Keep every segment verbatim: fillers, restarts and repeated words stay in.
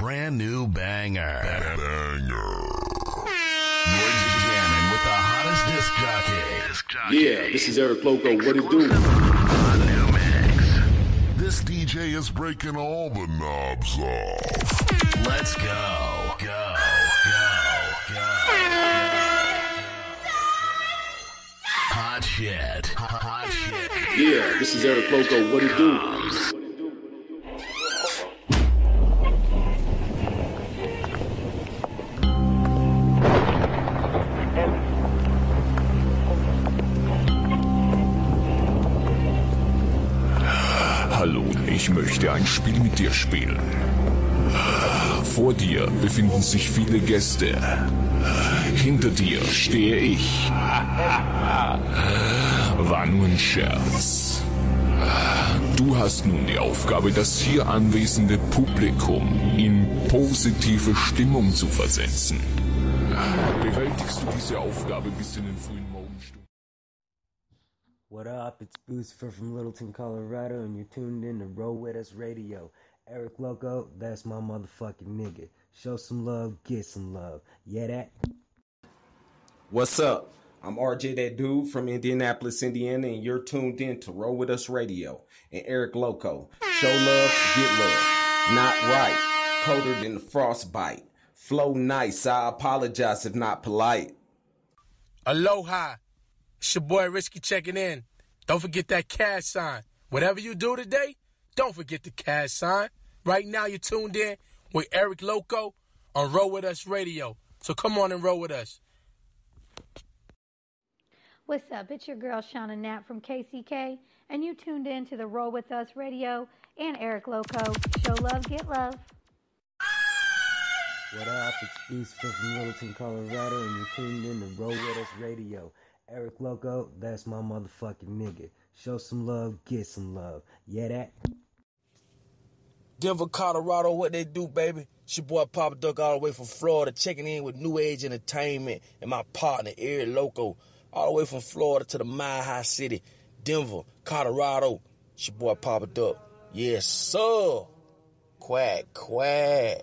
brand new banger. Banger. You're jamming with the hottest disc jockey. Disc jockey. Yeah, this is Eric Loco. What it do? This D J is breaking all the knobs off. Let's go. Go. Go. Go. Hot shit. Hot shit. Yeah, this is Eric Loco. What it do? Ich möchte ein Spiel mit dir spielen. Vor dir befinden sich viele Gäste. Hinter dir stehe ich. War nur ein Scherz. Du hast nun die Aufgabe, das hier anwesende Publikum in positive Stimmung zu versetzen. Bewältigst du diese Aufgabe bis in den frühen Morgenstunden? What up? It's Lucifer from Littleton, Colorado, and you're tuned in to Roll With Us Radio. Eric Loco, that's my motherfucking nigga. Show some love, get some love. Yeah, that? What's up? I'm R J, that dude from Indianapolis, Indiana, and you're tuned in to Roll With Us Radio. And Eric Loco, show love, get love. Not right. Colder than the frostbite. Flow nice. I apologize if not polite. Aloha. It's your boy Risky checking in. Don't forget that cash sign. Whatever you do today, don't forget the cash sign. Right now you're tuned in with Eric Loco on Roll With Us Radio. So come on and roll with us. What's up? It's your girl Shauna Knapp from K C K. And you tuned in to the Roll With Us Radio and Eric Loco. Show love, get love. What up? It's Lucifer from Littleton, Colorado. And you're tuned in to Roll With Us Radio. Eric Loco, that's my motherfucking nigga. Show some love, get some love. Yeah, that? Denver, Colorado, what they do, baby? It's your boy Papa Duck all the way from Florida, checking in with New Age Entertainment and my partner, Eric Loco, all the way from Florida to the Mile High City, Denver, Colorado. It's your boy Papa Duck. Yes, sir. Quack, quack.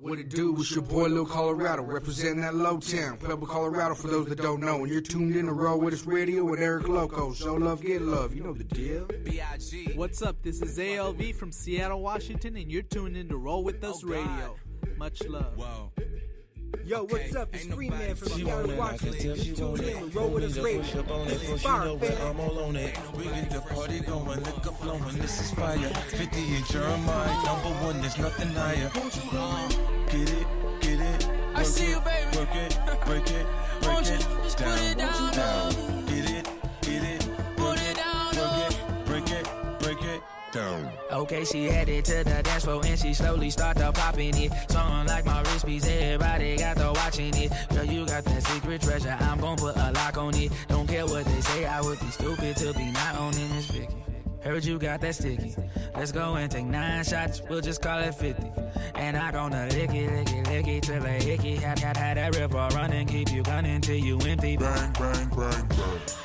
What it do? It's your boy Lil Colorado, representing that low town, Pueblo, Colorado, for those that don't know. And you're tuned in to Roll With Us Radio with Eric Loco. Show love, get love. You know the deal. B I G What's up? This is A L V from Seattle, Washington, and you're tuned in to Roll With Us Radio. Much love. Whoa. Yo, what's up? It's Green Man from Seattle, Washington. You tuned in to Roll With Us Radio. This is fire, man. I'm all on it. We get the party going, liquor flowing. This is fire. fifty and Jeremiah, number one. There's nothing higher. Get it, get it. I see you, baby. Work it, work it, work it. Just put it down low. Get it, get it. Put it down low. Break it, break it down. Okay, she headed to the dance floor and she slowly started popping it. Song like my wrist piece, everybody got to watching it. Girl, you got that secret treasure, I'm gon' put a lock on it. Don't care what they say, I would be stupid to be not owning this Vicky. Heard you got that sticky. Let's go and take nine shots, we'll just call it fifty. And I gonna lick it, lick it, lick it till I hickey. Had, had, had that river running, keep you gunning till you empty. Bang, bang, bang, bang.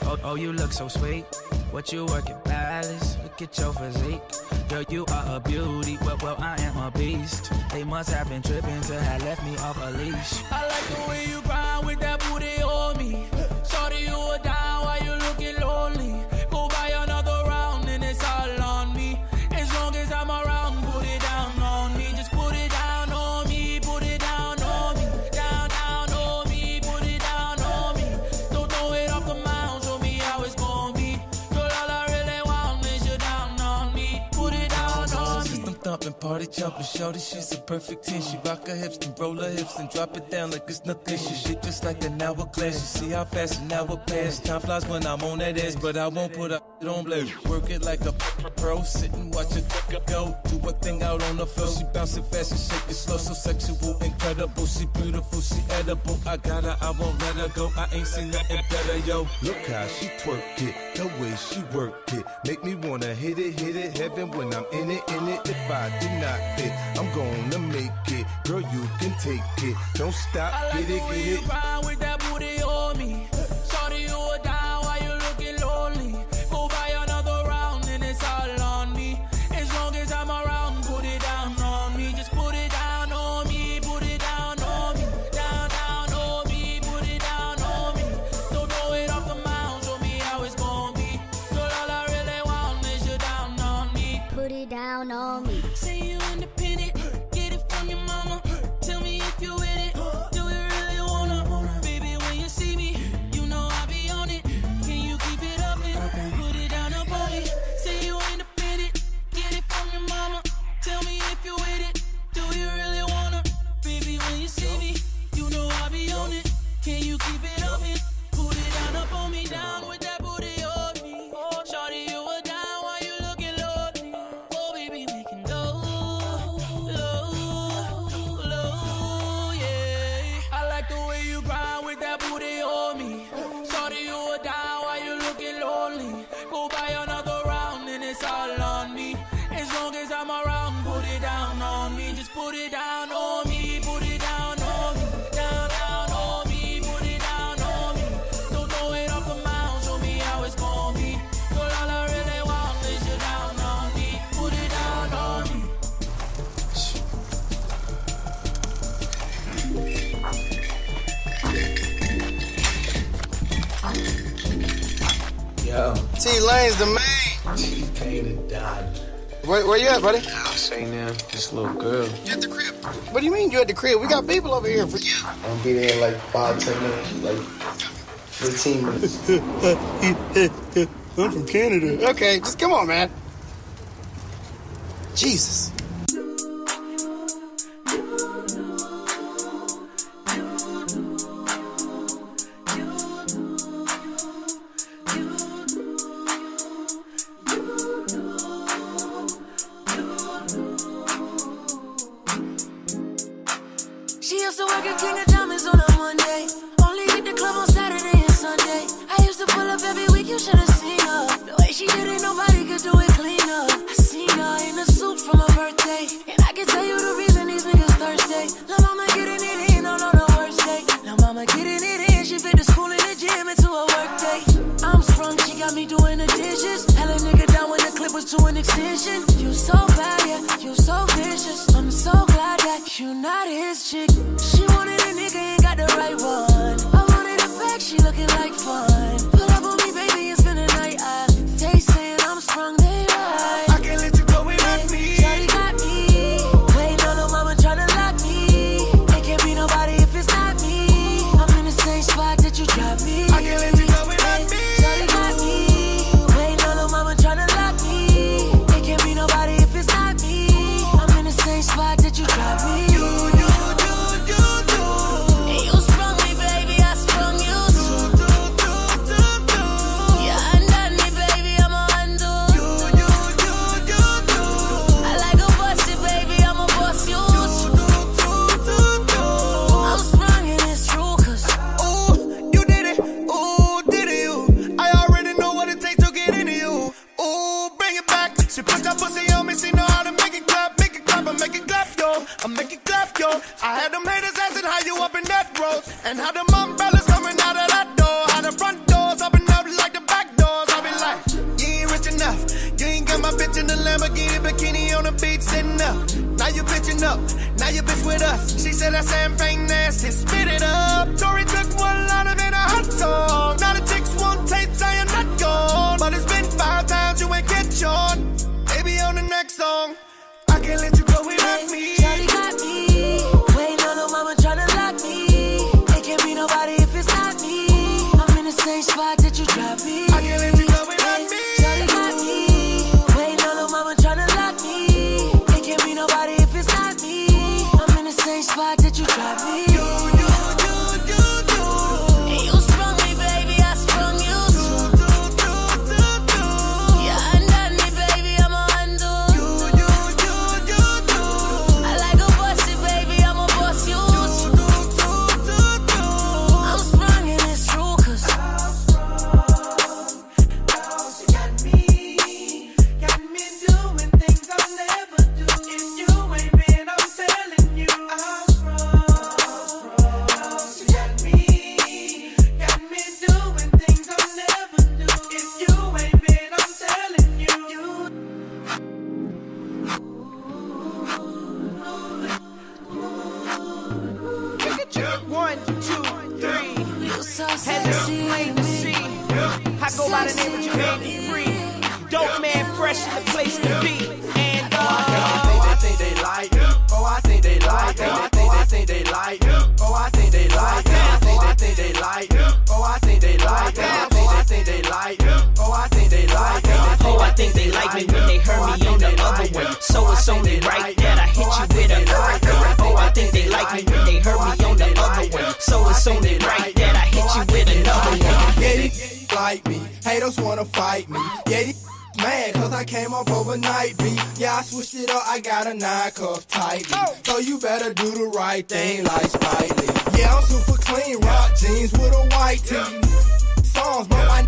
Oh, oh, you look so sweet. What you working, palace? Look at your physique. Girl, you are a beauty. Well, well, I am a beast. They must have been tripping to have left me off a leash. I like the way you grind with that booty on me. Sorry you were down while you looking lonely. Go buy another round and it's all on me. As long as I'm around, put it down on me. Just put it down on me. Put it down on me. Down, down on me. Put it down on me. Don't throw it off the mound. Show me how it's gonna be. Thumping, party jumping, shorty, she's a perfect ten. She rock her hips and roll her hips and drop it down like it's nothing. She shit just like an hourglass. You see how fast an hour pass. Time flies when I'm on that ass, but I won't put up on blue. Work it like a pro, sitting, watch it go. Do a thing out on the floor. She bouncing fast and shaking slow, so sexual, incredible. She beautiful, she edible. I got her, I won't let her go. I ain't seen nothing better, yo. Look how she twerk it, the way she work it. Make me wanna hit it, hit it, heaven when I'm in it, in it. If I do not fit, I'm gonna make it. Girl, you can take it. Don't stop, I like get it, get it. You ride with that booty on me. Sorry you were down while you looking lonely. Go buy another round and it's all on me. As long as I'm around, put it down on me. Just put it down. say you independent. Get it from your mama. Tell me if you with it. Do you really wanna? Baby, when you see me, you know I be on it. Can you keep it up and put it down on boy? Say you independent. Get it from your mama. Tell me if you with it. Do you really wanna? Baby, when you see me, you know I be on it. Can you keep it up and put it down up on me? Down with that booty on me. Shawty, you a down while you looking lonely. Oh, baby, we can go low, low, yeah. I like the way you grind with that booty on me. Shawty, you a down while you looking lonely. Go buy another round and it's all on me. As long as I'm around, put it down on me. Just put it down on me, put it down on me. Down, down on me, put it down on me. Don't throw it off the mound, show me how it's gon' be. Girl, all I really want is you down on me. Put it down on me. Yo, T-Lane's the man. T-Pain and Dodge. Where, where you at, buddy? I'll say now, this little girl. You at the crib? What do you mean you at the crib? We got people over here for you. I'll be there in like five, ten minutes, like fifteen minutes. I'm from Canada. Okay, just come on, man. Jesus. Dope man, fresh in the place to be. And uh, I flex on it right that I hit you with a right one. Oh, I think they like me when they heard me on the other one. So it's on it right that I hit you with another one. Yeah, they like me, haters wanna fight me. Yeah, they mad cause I came up overnight, B. Yeah, I switched it up, I got a nine cuff tightly. So you better do the right thing like Spike Lee. Yeah, I'm super clean, rock jeans with a white tee. Songs, but my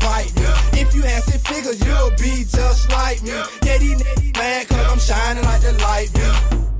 bite me. If you have six figures, you'll be just like me. Yeah, these niggas mad cause I'm shining like the light, B.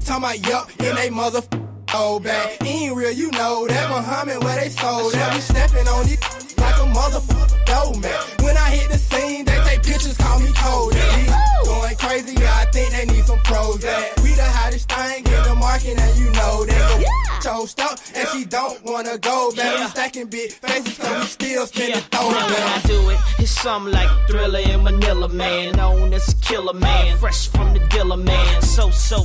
Talking about yup, and they motherfucking old bag. Ain't real, you know that. Muhammad where they sold that. We snapping on these like a motherfucking dough man. When I hit the scene, they take pictures, call me cold. Going crazy, yeah, I think they need some Prozac. We the hottest thing in the market, and you know that. So stuck, and she don't wanna go back. We stacking big faces, so we still spinning throw back. I do it, it's something like Thriller in Manila, man. Known as Killer Man, fresh from the dealer, man. So so,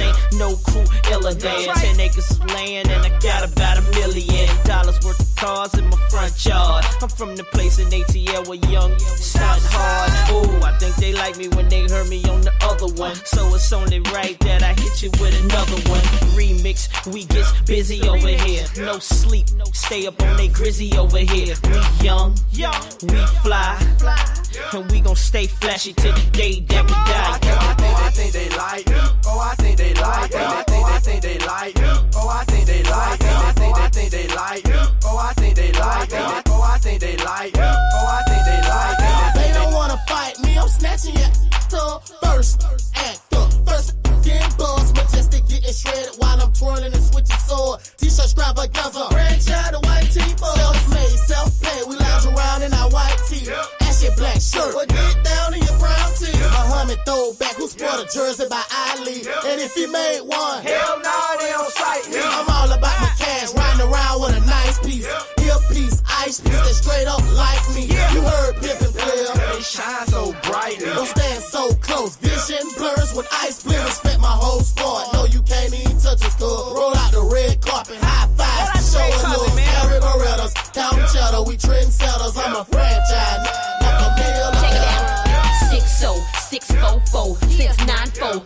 ain't no cool illa than ten acres of land, and I got about a million dollars worth of cars in my front yard. I'm from the place in A T L where young it's not hard. Ooh, I think they like me when they heard me on the other one. So it's only right that I hit you with another one. Remix, we get busy over here. No sleep, no stay up on they grizzy over here. We young, we fly, and we gon' stay flashy till the day that we die. Oh, I think they like me. Oh, I think they like me. I think I think they like me. Oh, I think they like me. I think I think they like me. Oh, I think they like me. Oh, I think they like me. Oh, I think they like me. They don't wanna fight me. I'm snatching it to first act up. First getting buzz, majestic getting shredded while I'm twirling and switching sword. T-shirt strap a gunza. Red child, a white tee. Self-made, self-paid. We lounge around in our white tee. Ashy black shirt. But get down in your brown tee. Muhammad throw back. Who sport a jersey by Ali? And if he made one, hell nah, they don't sight me. I'm all about my cash, riding around with a nice piece. Earpiece, ice piece that straight up like me. You heard Pippin player. They shine so brightly. Don't stand so close. Vision blurs with ice blue. Respect my whole squad. No, you can't even touch us, cuz. Roll out the red carpet. High fives. Showing little Eric Loretta's. Counting cheddar. We trend sellers. I'm a franchise. Like a meal. Check it out. six oh, six four four, six nine four.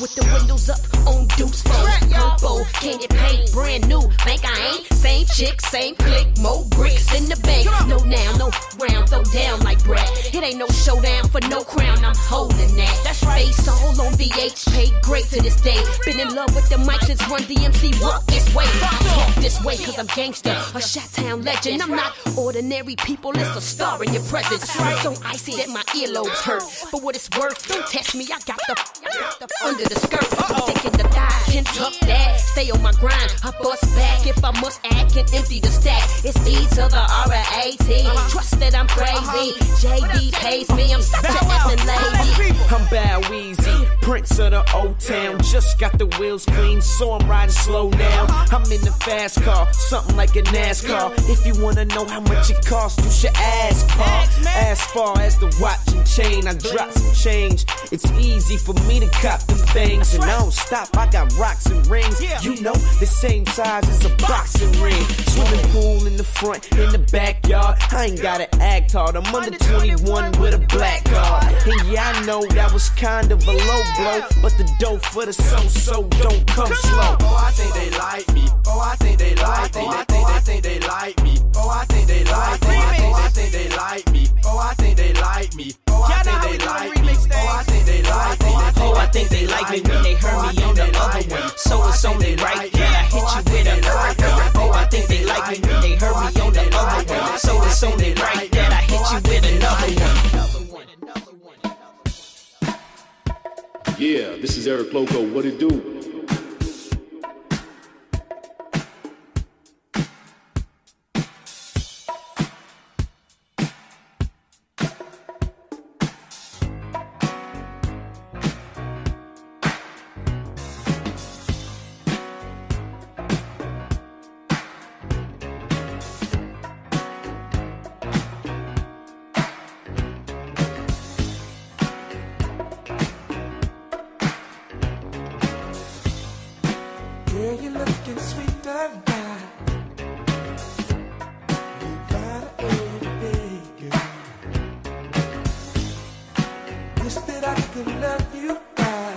With the windows up on Deuce Purple, can you paint brand new? Bank I ain't, same chick, same click, more bricks in the bank. No now, no round, throw down like Brad. It ain't no showdown for no crown, I'm holding that. That's right. Face all on V H, paid great to this day. Been in love with the mic since Run D M C, walk this way. Walk this way cause I'm gangster, a Chi-Town legend. I'm not ordinary people, it's a star in your presence. So icy that my earlobes hurt, but what it's worth, don't test me, I got the, I got the under the skirt, uh-oh. Thick in the thighs, can't tuck that, stay on my grind, I bust back, if I must act, can empty the stack, it's E to the R A T, uh-huh. Trust that I'm crazy, uh-huh. J D pays me, I'm such an effing lady, I'm bad Weezy, Prince of the O-Town, just got the wheels clean, so I'm riding slow now, I'm in the fast car, something like a NASCAR, if you wanna know how much it costs, you should ask, Paul, as far as the watch and chain, I drop some change, it's easy for me to cop them things. Things and I don't stop, I got rocks and rings. Yeah. You know, the same size as a boxing ring. Swimming pool in the front, in the backyard. I ain't gotta act hard, I'm under twenty-one with a black card. And yeah, I know that was kind of a low blow, but the dough for the so-so don't come slow. Oh, I think they like me. Oh, I think they like me. Oh, I think they like me. Oh, I think they like me. Oh, I think they like me. Oh, I think they like me. Oh, I think they like me. Oh, I think they like me. Oh, I think they like me. When they heard me on the other one, so it's only right that I hit you with a right. Oh, I think they like me when they heard me on the other one, so it's only right that I hit you with another one. Yeah, this is Eric Loco. What it do? That I could love you by.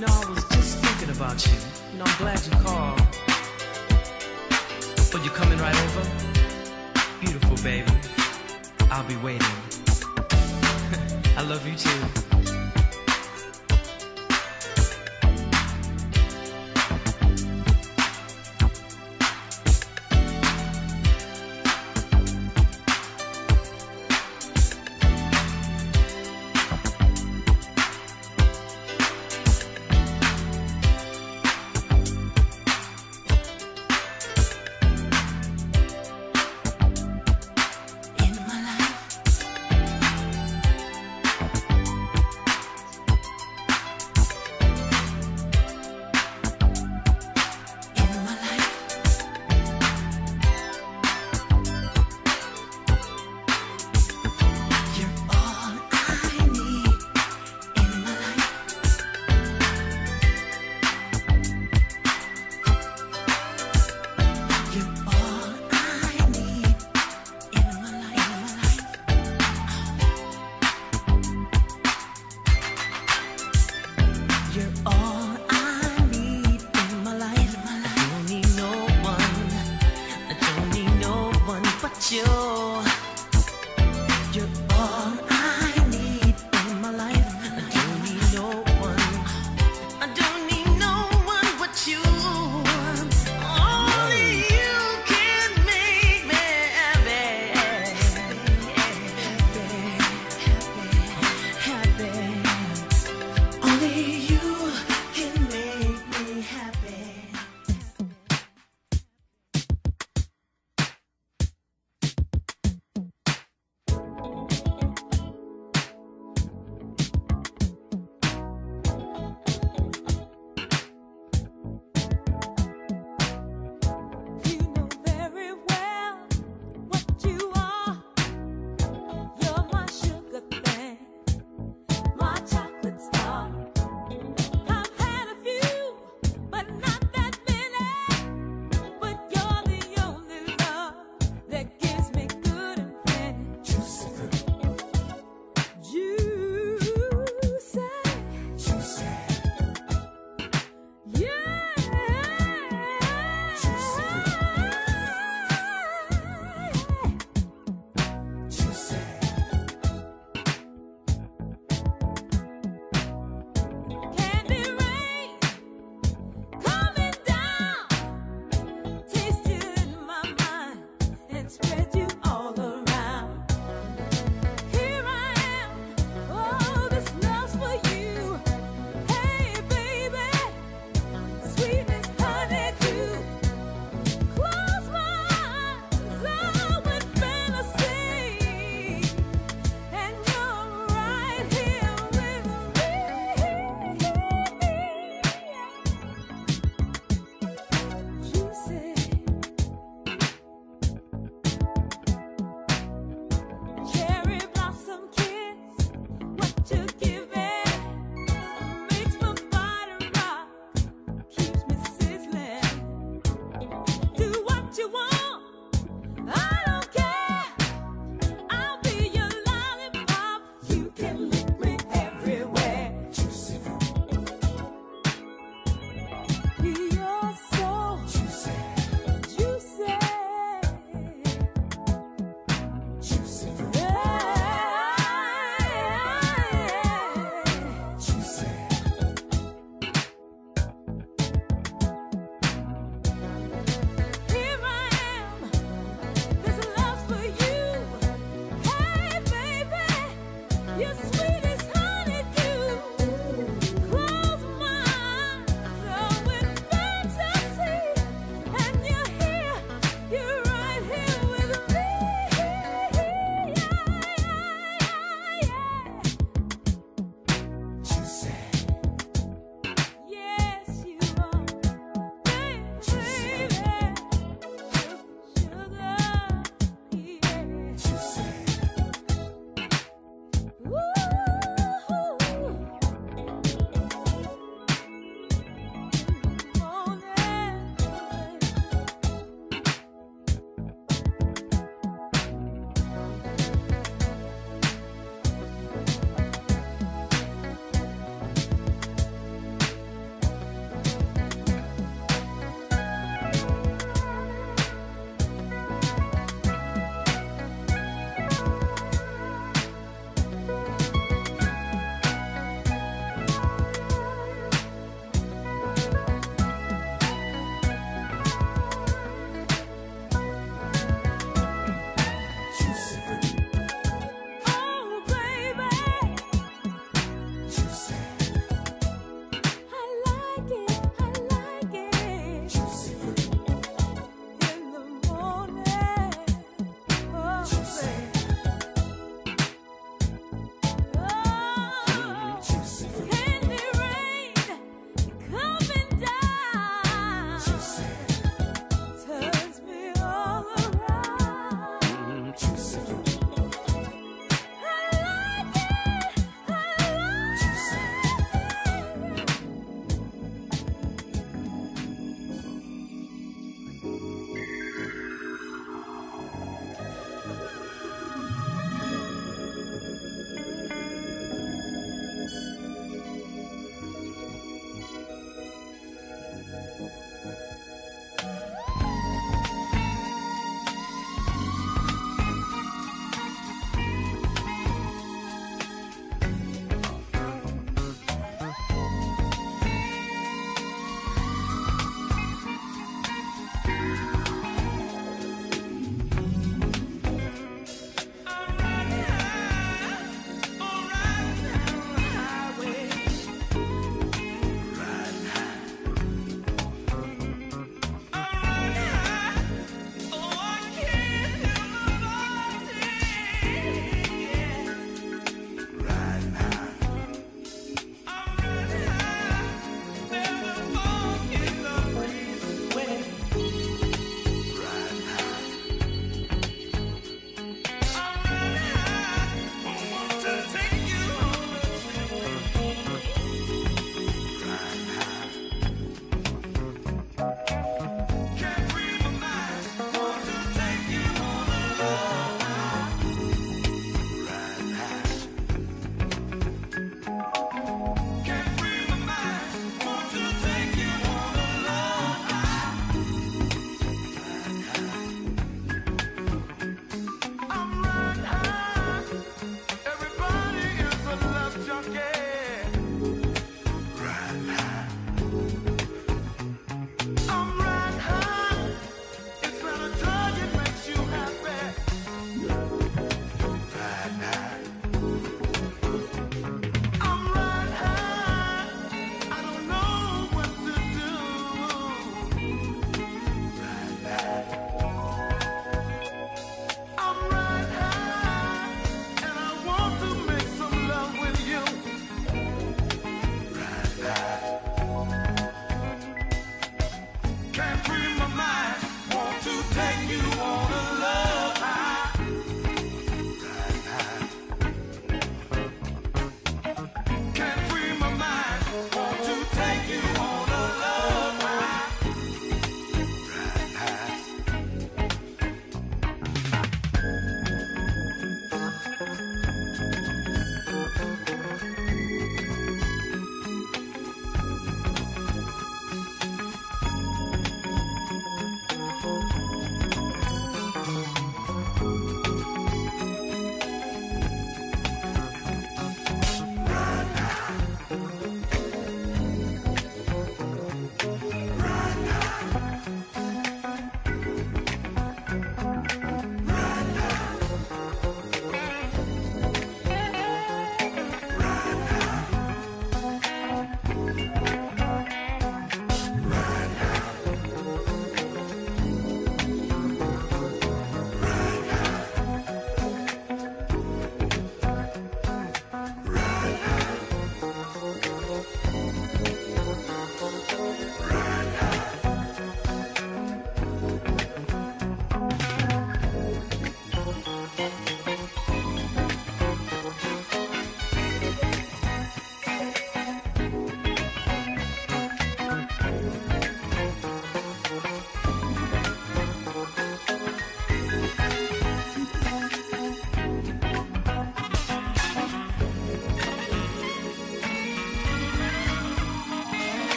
You know, I was just thinking about you. You know, I'm glad you called. But you're coming right over? Beautiful, baby. I'll be waiting. I love you, too.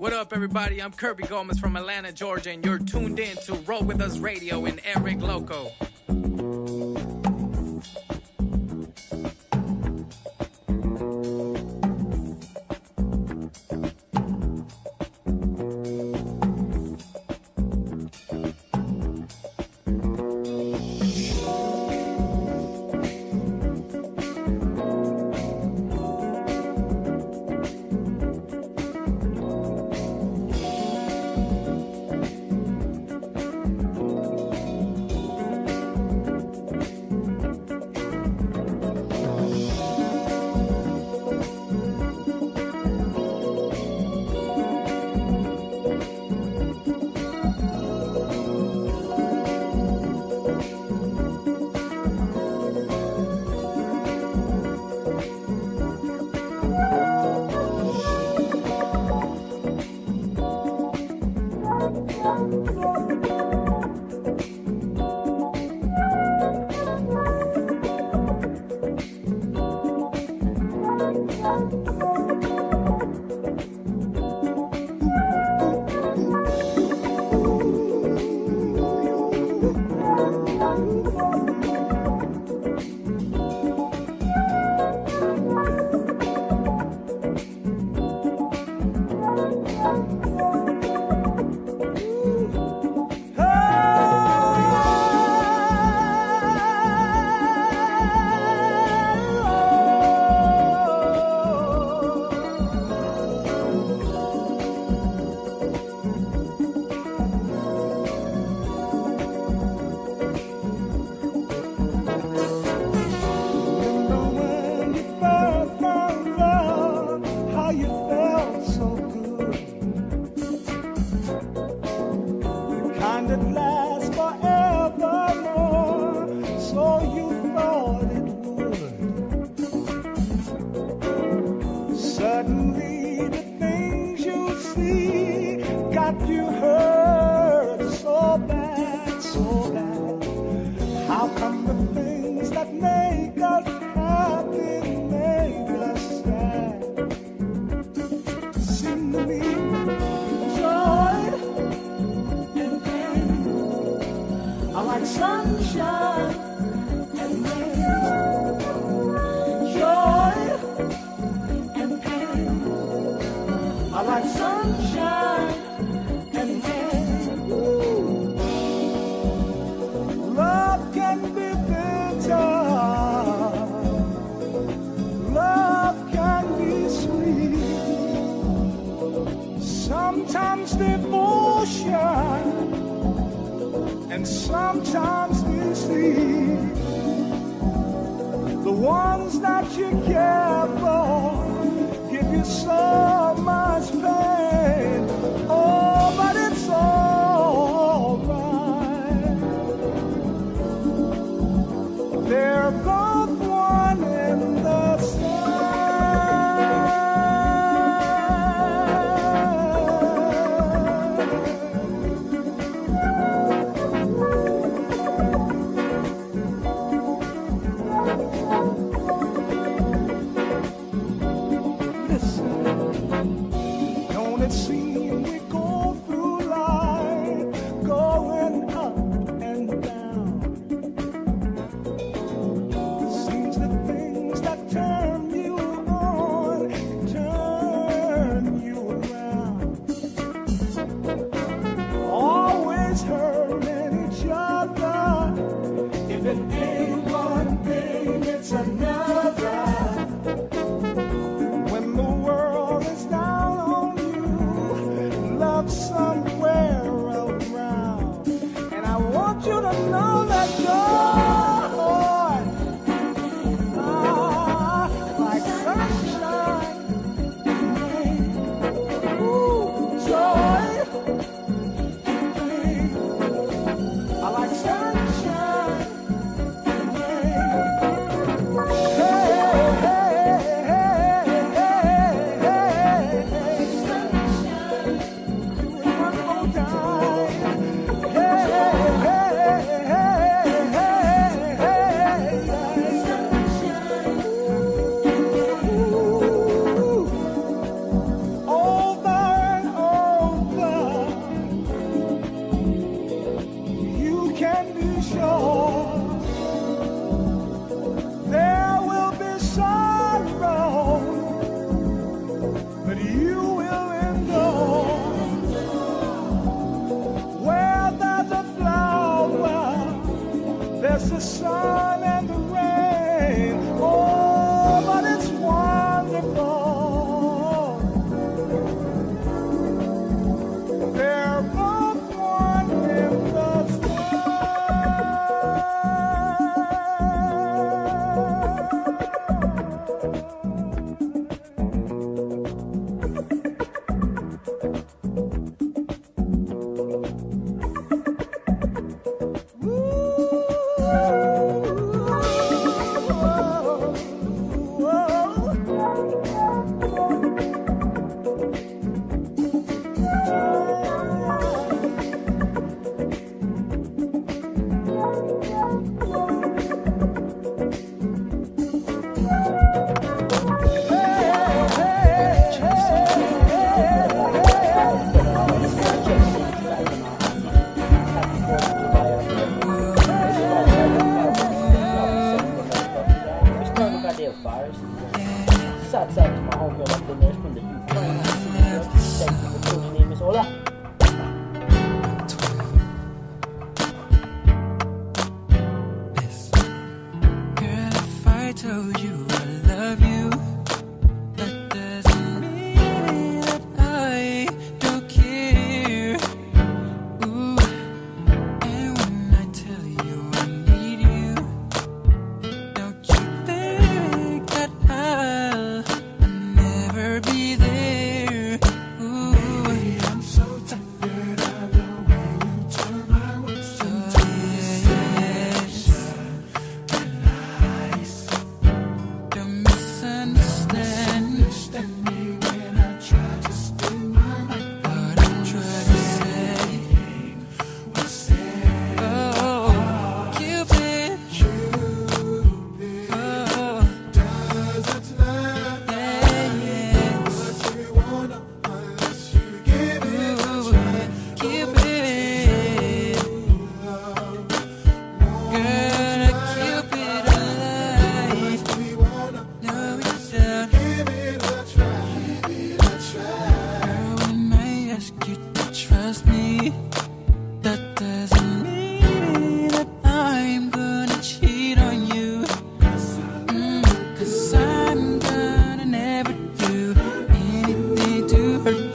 What's up, everybody? I'm Kirby Gomez from Atlanta, Georgia, and you're tuned in to Roll With Us Radio and Eric Loco. Love can be built. sometimes devotion, and sometimes mislead. The ones that you care for give you so much pain. Oh, but it's all right. They're both one and the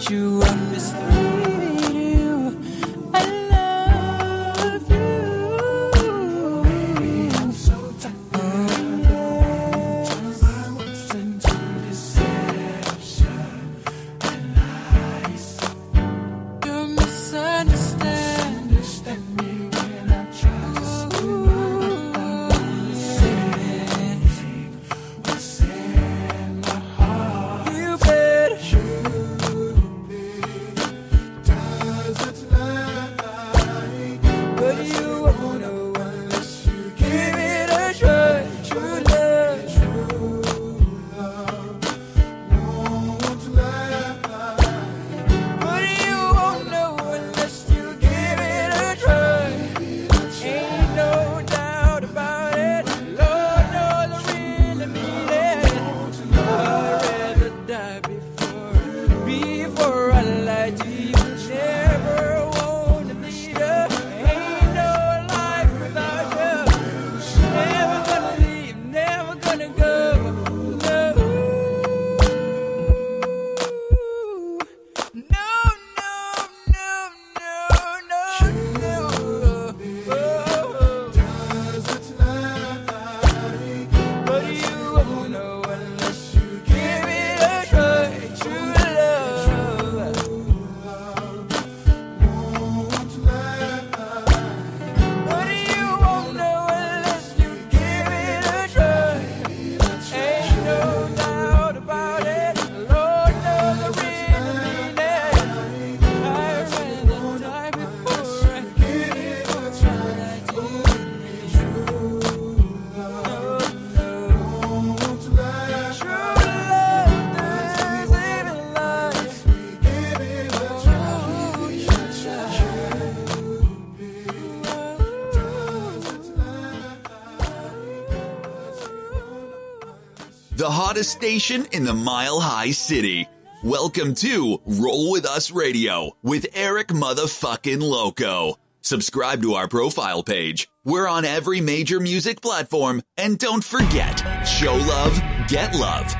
you understand. the hottest station in the Mile High City. Welcome to Roll With Us Radio with Eric motherfucking Loco. Subscribe to our profile page. We're on every major music platform. And don't forget, show love, get love.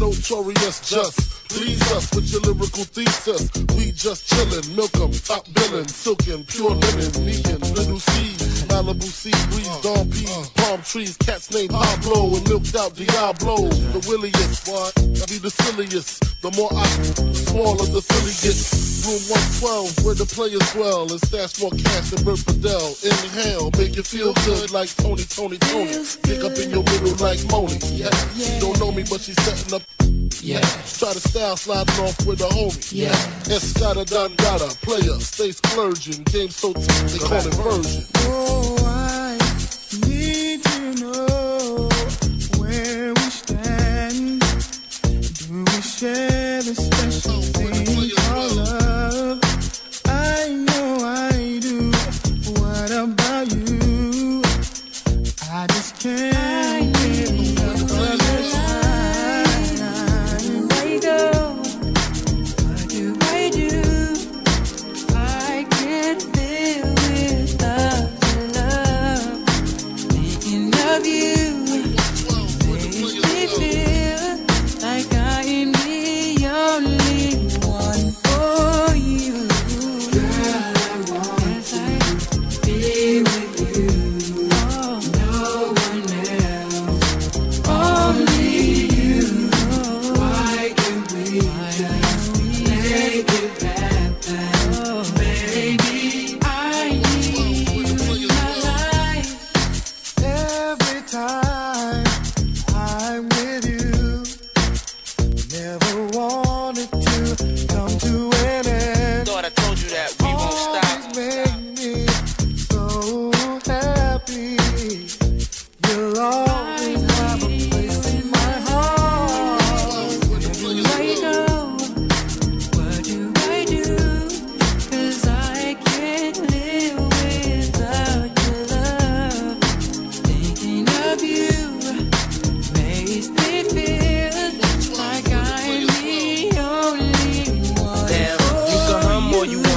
Notorious, just please us with your lyrical thesis. We just chillin', milk 'em, top billin', silkin', pure linen, meekin', little seeds, Malibu C, Breeze, Dawn Peas, palm trees, cats named Pablo, and milked out Diablo. The williest, what? I be the silliest. The more I, the smaller the silly gets. Room one twelve, where the players dwell, and stash more cash than Bert Fidel. Inhale, make you feel good like Tony, Tony, Tony. Pick up in your middle like Moni. Yeah, she don't know me, but she's setting up. Yeah, try to style sliding off with a homie. Yeah, Escada Don Gata, player, stay splurging. Game so tight, they call it version. Oh, I need to know where we stand. Do we share the special thing called love? I know I do. What about you? I just can't. Love.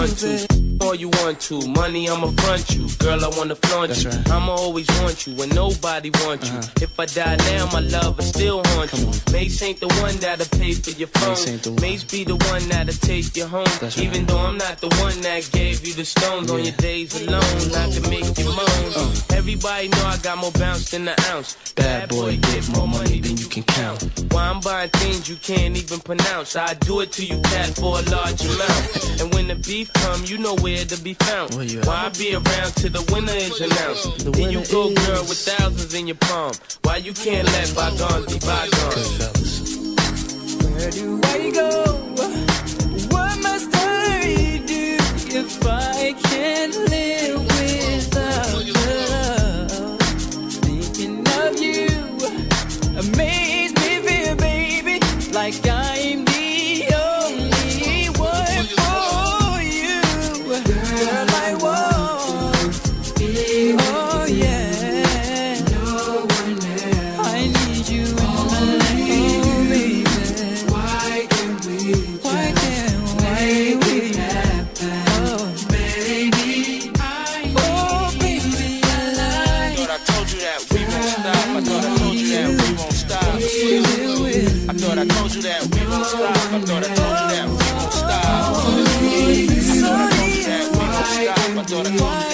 want to. All you want to. Money, I'ma front you. Girl, I wanna flaunt That's you. Right. I'ma always want you when nobody wants uh-huh. you. If I die now, my love will still haunt Come you. On. Mace ain't the one that'll pay for your phone. Mace be the one that'll take you home. That's Even right. though I'm not the one that gave you the stones yeah. on your days alone, not to make you moan. Uh. Everybody know I got more bounce than an ounce. Bad boy, get more money than you can count. Why I'm buying things you can't even pronounce. I do it to you, cat, for a large amount. And when the beef come, you know where to be found. Well, yeah. Why I be around till the winner is announced? The then you go, is... girl, with thousands in your palm. Why you can't let bygones be bygones? Where do I go? What must I do if I can't live without love? Thinking of you amazes me, feel, baby, like I'm the only one for you. Girl, I want you. Oh, yeah. No one else. I need you in my life, baby. Why can't we Why can't make we it happen? Oh, baby. I oh, baby, I thought I told you that we won't stop. I thought I told you that we won't stop. I thought I told you that we won't stop. I thought I told you that we won't stop. I thought I told you that we won't stop. I thought I told you that we won't stop. I thought I told you that we won't stop. I thought I told you that we won't stop.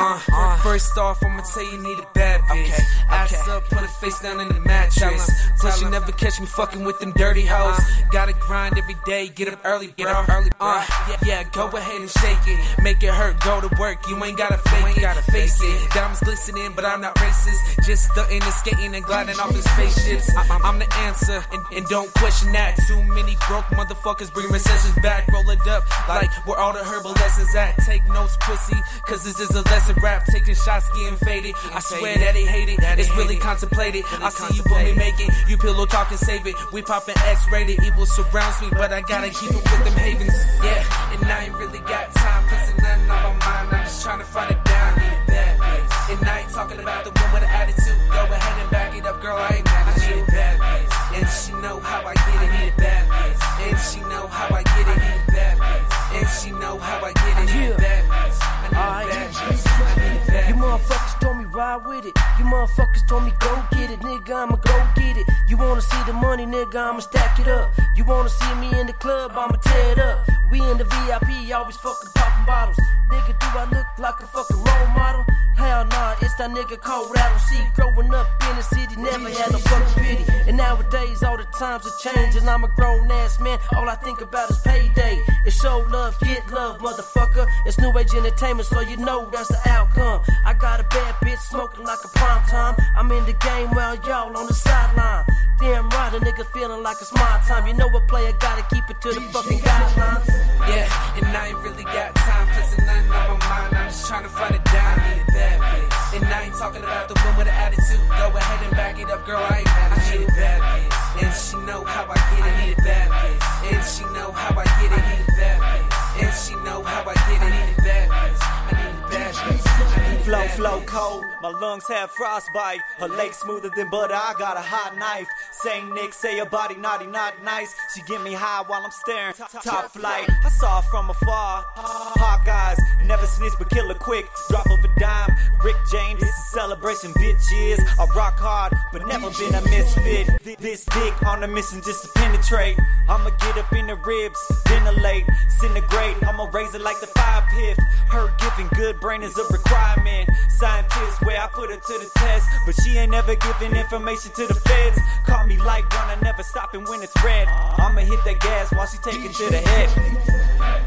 Uh-huh. First off, I'ma tell you need a bad bitch. Okay, ass okay. up, put her face down in the mattress. Tell him, Plus tell you him. never catch me fucking with them dirty hoes. Uh-huh. Gotta grind every day, get up early, get up early, bro. Uh, yeah, yeah, go ahead and shake it, make it hurt. Go to work, you ain't gotta fake you ain't it. Gotta face it. it. Diamonds glistening, but I'm not racist. Just stunting and skating and gliding off his spaceships. I- I'm the answer, and-, and don't question that. Too many broke motherfuckers bring recessions back. Roll it up like where all the herbal lessons at. Take notes, pussy, cause this is a lesson. Rap taking shots, getting faded. I swear that they hate it. It's really contemplated. I see you, but me make it. You pillow talking, save it. We poppin' X-rated. Evil surrounds me, but I gotta keep it with them havens. Yeah, and I ain't really got time, cause there's nothing on my mind. I'm just trying to find a dime. Need a bad bitch. And I ain't talking about the one with an attitude. Go ahead and back it up, girl. I ain't mad at you. I need a bad bitch. And she know how I get it. I need a bad bitch. And she know how I get it. I need a bad bitch. And she know how I get it. I need a bad bitch. I need a bad bitch. You motherfuckers told me ride with it. You motherfuckers told me go get it. Nigga, I'ma go get it. You wanna see the money, nigga, I'ma stack it up. You wanna see me in the club, I'ma tear it up. We in the V I P, always fucking popping bottles. Nigga, do I look like a fucking role model? Hell nah, it's that nigga Colorado C. Growing up in the city, never had no fucking pity. And nowadays, all the times are changing. I'm a grown ass man, all I think about is payday. It's show love, get love, motherfucker. It's New Age Entertainment, so you know that's the outcome. I got a bad bitch smoking like a prime time. I'm in the game while y'all on the sideline. Damn right, a nigga feeling like it's my time. You know a player gotta keep it to the fucking guidelines. Yeah, and I ain't really got time, cause there's nothing on my mind. I'm just trying to find a dime. Need a bad bitch. And I ain't talking about the one with an attitude. Go ahead and back it up, girl. I ain't mad at you. I need a bad bitch. And she know how I get it. I need a bad bitch. And she know how I get it. I need a bad bitch. And she know how I get it. I need a bad bitch. I need Flow, flow, cold. My lungs have frostbite. Her legs smoother than butter. I got a hot knife. Same Nick, say her body naughty, not nice. She get me high while I'm staring. Top flight. I saw her from afar. Hawkeyes. Never snitch, but kill her quick. Drop of a dime. Rick James. This is celebration, bitches. I rock hard, but never been a misfit. This dick on a mission just to penetrate. I'ma get up in the ribs, ventilate, disintegrate. I'ma raise it like the fire pit. Her giving good brain is a requirement. Scientists where I put her to the test, but she ain't never giving information to the feds. Call me like one, I never stop, and when it's red I'ma hit that gas while she take it to the head.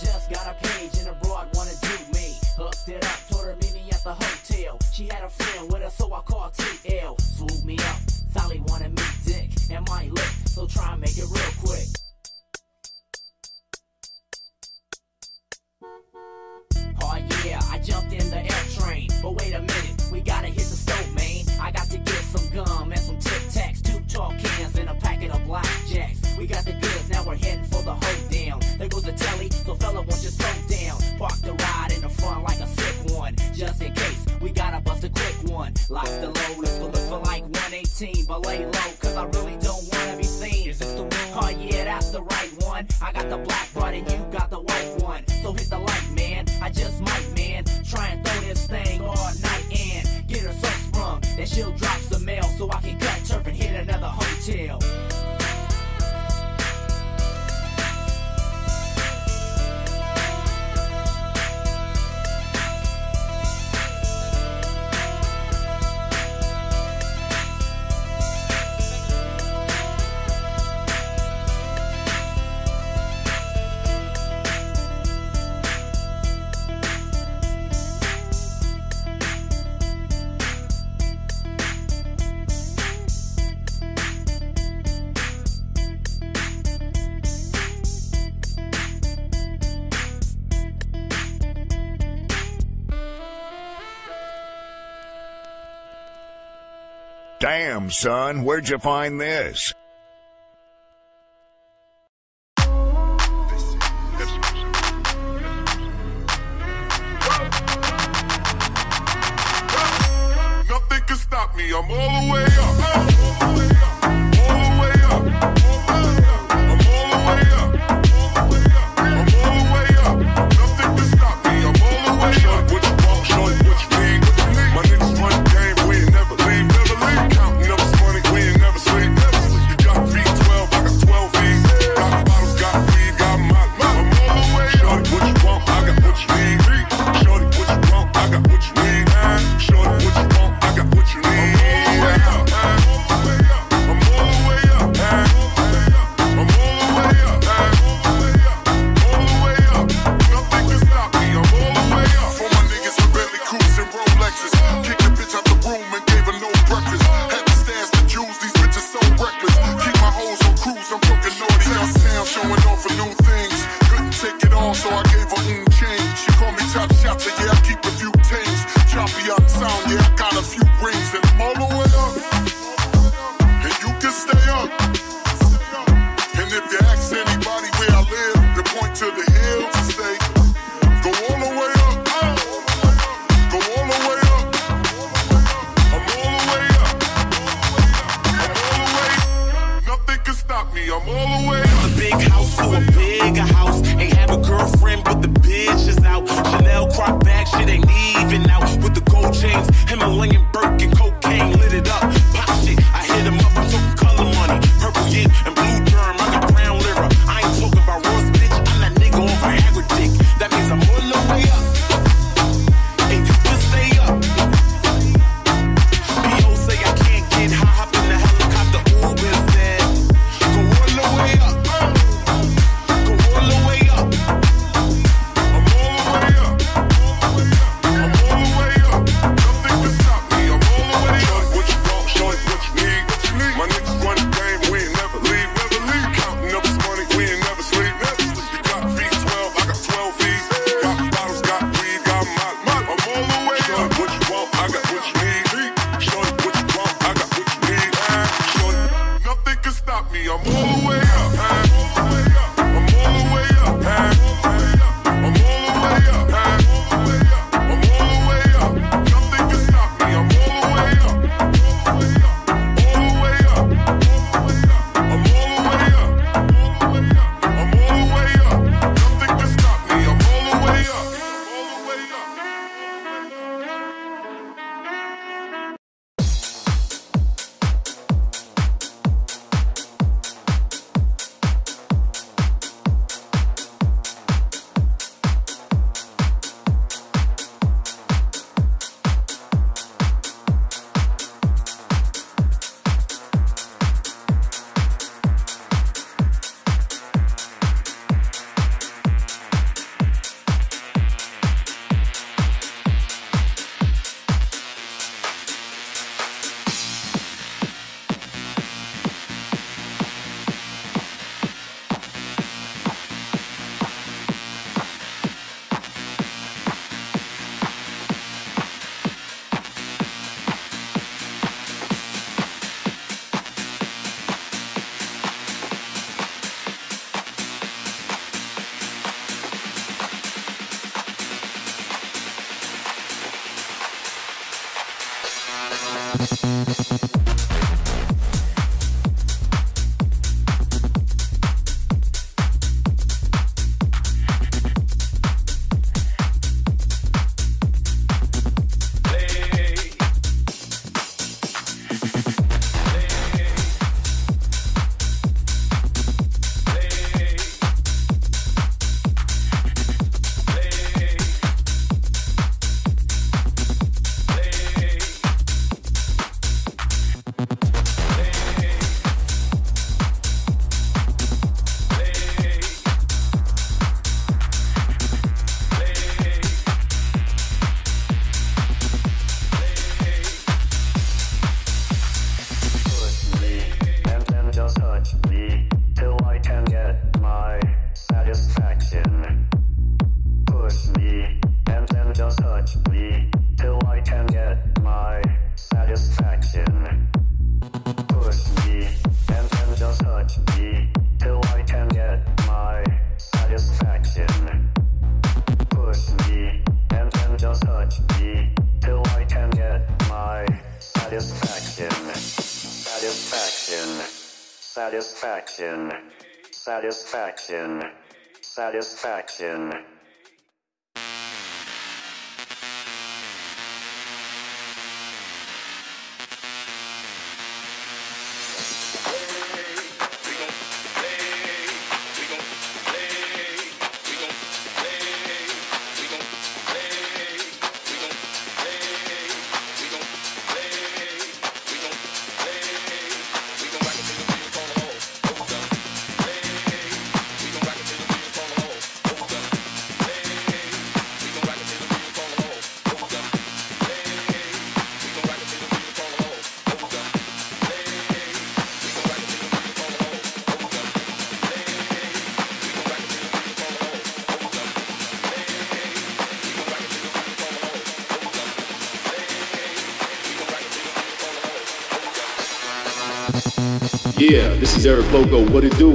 just got a page and a broad wanna do me. Hooked it up, told her meet me at the hotel. She had a friend with her, so I called T L. Swooped me up, Sally wanted me dick and my lip, so try and make it real quick. Oh yeah, I jumped in the L train, but wait a minute, we gotta hit the stove, man. I got to get some gum and some Tic Tacs, two tall cans and a packet of blackjacks. We got the goods, now we're heading for the hoedown. There goes the telly, so fella won't just slow down. Park the ride in the front like a sick one, just in case we gotta bust a quick one. Lock the load, let's go look for like one eighteen, but lay low, cause I really don't wanna be seen. Is this the one? Oh yeah, that's the right one. I got the black one and you got the white one, so hit the light, man. I just might, man, try and throw this thing all night and get her so sprung that she'll drop some mail, so I can cut turf and hit another hotel. Damn, son, where'd you find this? Nothing can stop me, I'm all the way up. All the way up, all the way up, I'm all the way up, I'm all the way up. Nothing can stop me, I'm all the way up. What you want, show it, what you need, what you need. My niggas run game, we ain't never leave. And blue germ, I got brown liver. I ain't talking about Ross, bitch. I'm that nigga over Agra. Satisfaction, satisfaction, satisfaction. Yeah, this is Eric Loco. What it do?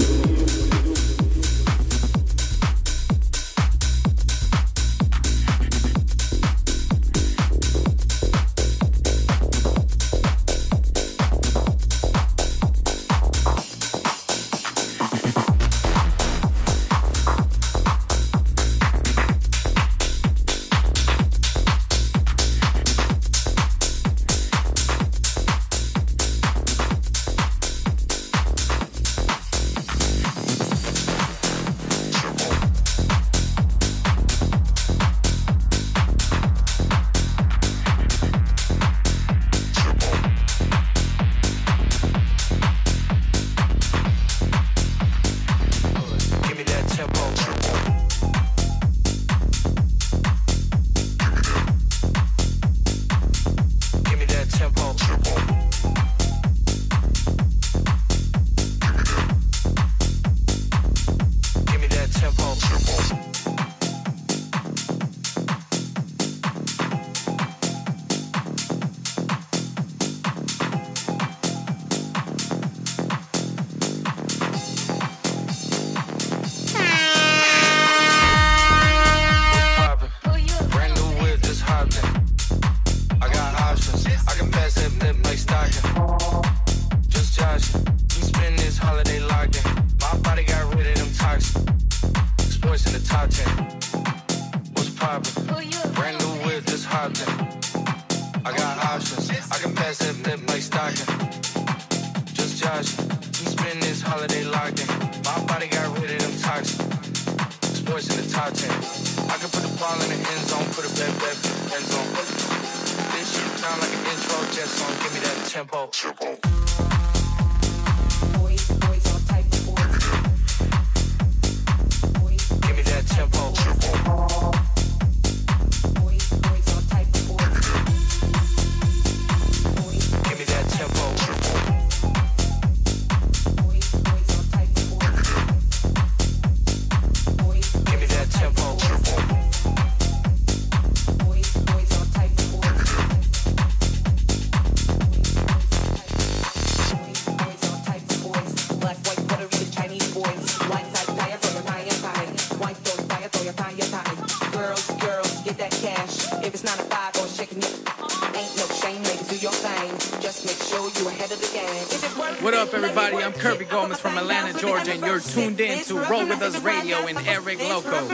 Girls, get that cash. If it's not a five or shaking it, ain't no shame, ladies, do your thing. Let's make sure you ahead of the game. What up, everybody? I'm Kirby Gomez from Atlanta, Georgia, and you're tuned in to Roll With Us Radio and Eric Loco.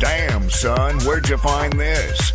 Damn, son, where'd you find this?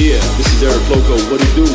Yeah, this is Eric Loco. What it do?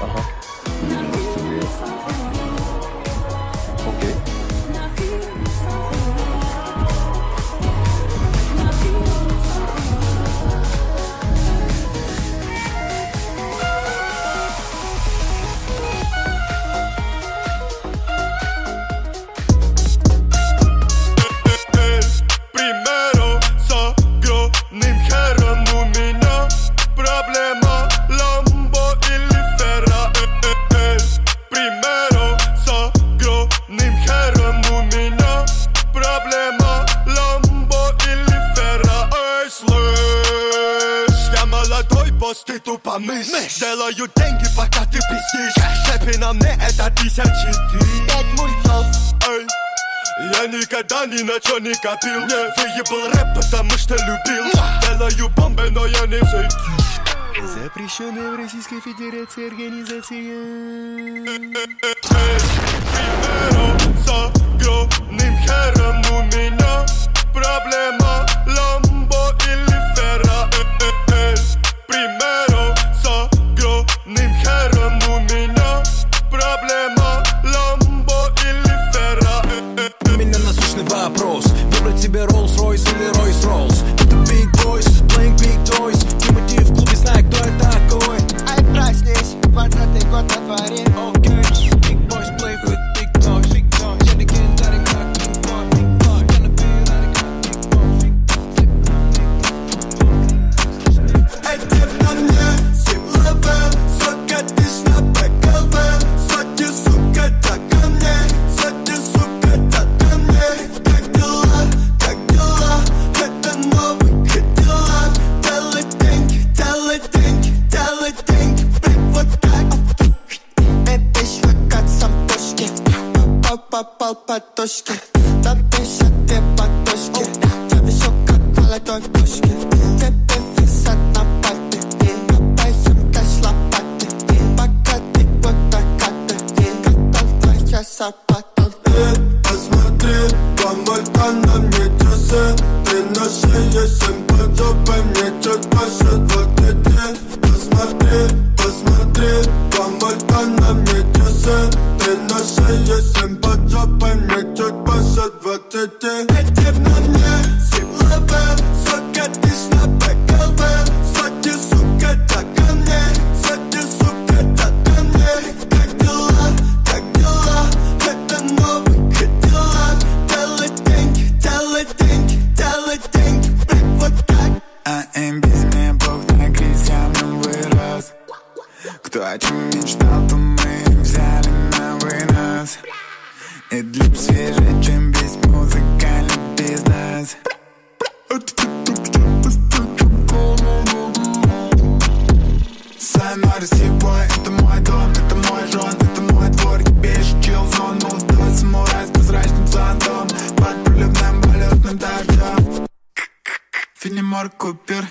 Ага. Тебе. Окей. ist. Der Loyal-Denke verdammte Pistisch. Schleppen am Meer, Alter, die sind shitty. Edmund auf, ey. Я никогда ни на чё не копил. Невыебал рэп, потому что любил. Делаю бомбы, но я не взойду. Запрещенная в Российской Федерации организация. Огромным хером у меня проблема Ламбо или Ферра. Примером с огромным хером у меня проблема Ламбо или Ферра. У меня насущный вопрос. Выбрать тебе Rolls-Royce или Royce-Rolls. Это Big Boys, playing Big Toys. Тимати в клубе, знай, кто я такой. Ай, проснись, двадцатый год на дворе. Окей, Big Boys, play with Big Toys. Попал под точки, там пишет две подточки. Я вижу, как молодой в точке. Тебе висят на пальте. Копаем кэш лопаты. Пока ты под накаты. Готов твоя сапата. Эй, посмотри, помой-то на мне трусы. Ты на шее семь поджопай. Мне чуть больше двадцать три. Посмотри, посмотри, помой-то на мне трусы. Ты на шее семь поджопай. Жопой мне чуть больше двадцати. Эти на мне силовы. Сука, ты ж на БКВ. Сзади, сука, так ко мне. Сзади, сука, так ко мне. Как дела, как дела. Это новый Кадиллак. Делай деньги, делай деньги, делай деньги. Блин, вот так. А им без меня Бог на крестьянам вырос. Кто о чем мечтал, то мы взяли на вынос. И для свежее, чем весь музыкальный бизнес. Сам Арсибой, это мой дом, это мой жен, это мой двор. Бежь, чил, зон, молодой самурай с прозрачным садом. Под проливным полетным дождем. Фенемор Купер,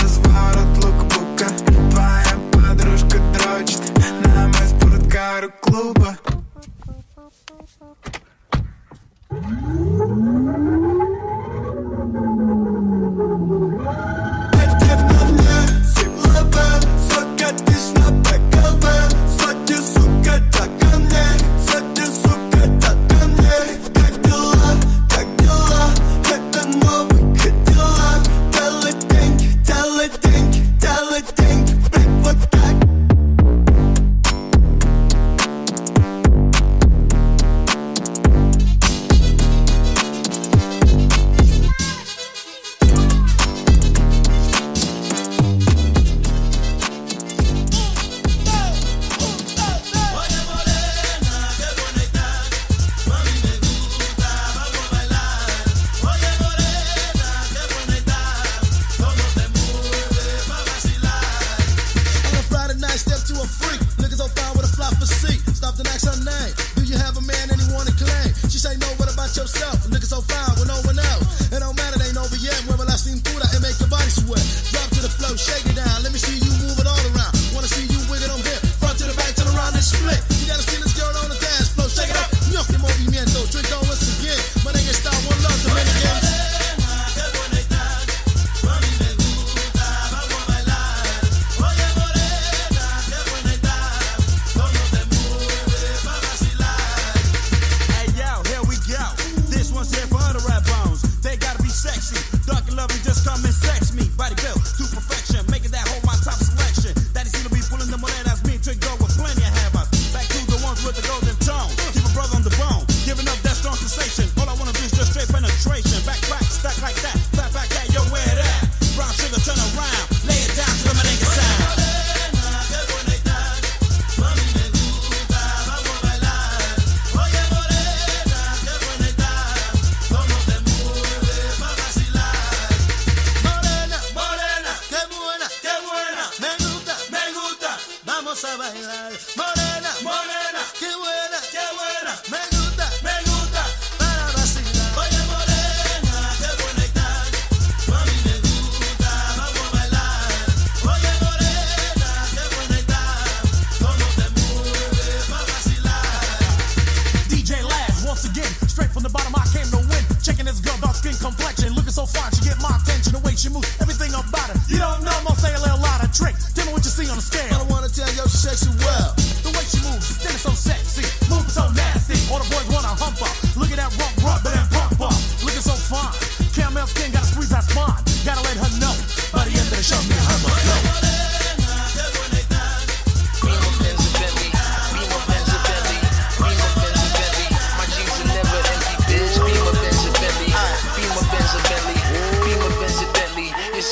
разворот лукбука. Твоя подружка дрочит на мой спорткару клуба. Эти на мне силовы, сука, ты ж на БКВ. Сзади, сука, так ко мне. Сзади, сука, так ко мне. Как дела, как дела. Это новый Кадиллак. Делай деньги, делай деньги, делай деньги. Блин, вот так. vamos a bailar. Morena, morena, qué buena, qué buena. Me gusta, me gusta para vacilar. Oye, morena, qué buena estás. A mí me gusta, vamos a bailar. Oye, morena, qué buena estás. Cómo te mueves para vacilar. D J Lab, once again, straight from the bottom I came to win. Checking this girl, dark skin complexion, looking so fine, she get my attention. The way she moves, everything about her. You don't know, I'll say a little lot of Drake. Tell me what you see on the scale. I don't wanna tell your sexy well. The way she moves, she's standing so sexy, moving so nasty. All the boys wanna hump up. Look at that rump, rump, but that pump up. Looking so fine, caramel skin, gotta squeeze that spine. Gotta let her know by the end of the show, me and her must know.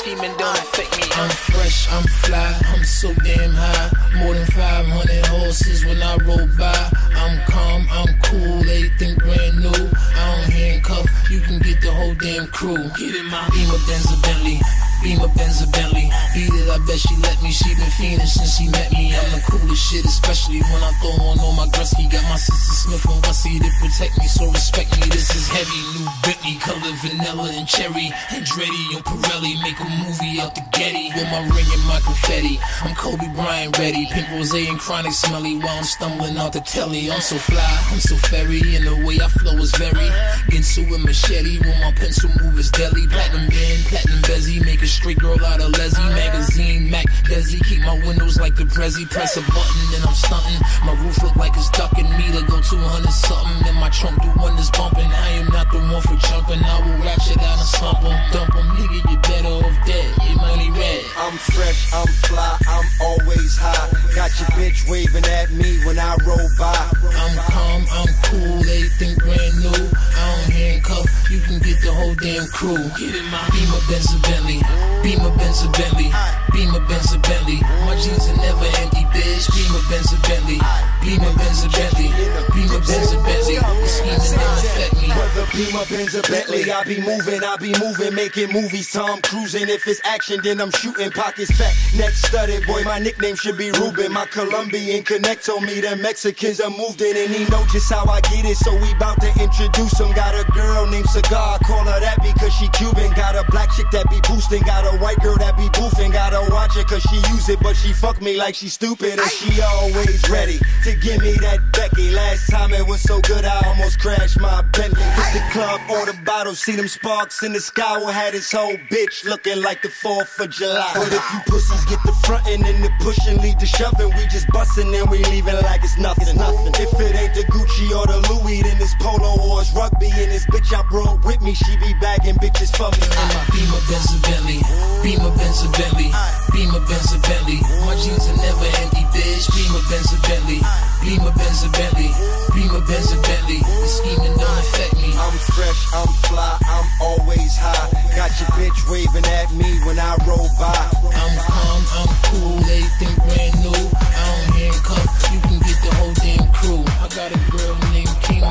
Scheming don't affect me. I'm fresh, I'm fly, I'm so damn high. More than five hundred horses when I roll by. I'm calm, I'm cool, everything brand new. I don't handcuff, you can get the whole damn crew. Get in my Beamer, Benz, or Bentley. Beamer, Benz, or Bentley. Beat it, I bet she let me. She been fiending since she met me. I'm the coolest shit, especially when I throw on all my Gretzky. Got my sister Smith and Wessie to protect me, so respect me. This is heavy, new Britney, color vanilla and cherry. Andretti and Pirelli, make 'em movie out the Getty. With my ring and my confetti, I'm Kobe Bryant ready. Pink rosé and chronic smelly while I'm stumbling out the telly. I'm so fly, I'm so fairy, and the way I flow is very. Ginsu and machete when my pencil move is deadly. Platinum band, platinum bezzy, make a straight girl out of Leslie. Magazine, Mac, Desi, keep my windows like the Prezi. Press a button and I'm stunting. My roof look like it's ducking me to go two hundred something. And my trunk do wonders bumping. I am not the one for jumping. I will ratchet out and slump 'em, dump 'em, nigga, you better off. Dead, your money red. I'm fresh, I'm fly, I'm always high. Got your bitch waving at me when I roll by. I'm calm, I'm cool, everything brand new. I don't handcuff, you can get the whole damn crew. Get in my Beamer, Benz, or Bentley. Beamer, Benz, or Bentley. Beamer, Benz, or Bentley. My jeans are never empty, bitch. Beamer, Benz, or Bentley. Beamer, Benz, or Bentley. Beamer, Benz, or Bentley. The scheming don't affect me. Whether Beamer, Benz, or Bentley, I be moving, I be moving, making movies, Tom Cruise. And if it's action, then I'm shooting pockets fat. Neck studded, boy, my nickname should be Ruben. My Colombian connect on me, the Mexicans are moved in. And he know just how I get it, so we bout to introduce him. Got a girl named Cigar, I call her that because she Cuban. Got a black chick that be boosting, got a white girl that be boofing. Gotta watch her cause she use it, but she fuck me like she stupid. And she always ready to give me that Becky. Last time it was so good, I almost crashed my Bentley. Hit the club, order bottles, see them sparks in the sky. Well, had his whole bitch looking like the fourth of July. But if you pussies get the frontin' and the pushin', lead the shovin', we just bustin' and we leavin' like it's nothing, nothing. If it ain't the Gucci or the Louis, then it's Polo or it's Rugby. And this bitch I brought with me, she be bagging bitches for me. Beamer, Benz, or Bentley. Beamer, Benz, or Bentley. Beamer, Benz, or Bentley. My jeans are never empty, bitch. Beamer, Benz, or Bentley. Beamer, Benz, or Bentley. Beamer, Benz, or Bentley. The scheming don't affect me. I'm fresh, I'm fly, I'm always high. Got your bitch wavin' at me when I roll by. I'm calm, I'm cool, everything brand new. I don't handcuff, you can get the whole damn crew. I got a girl named King,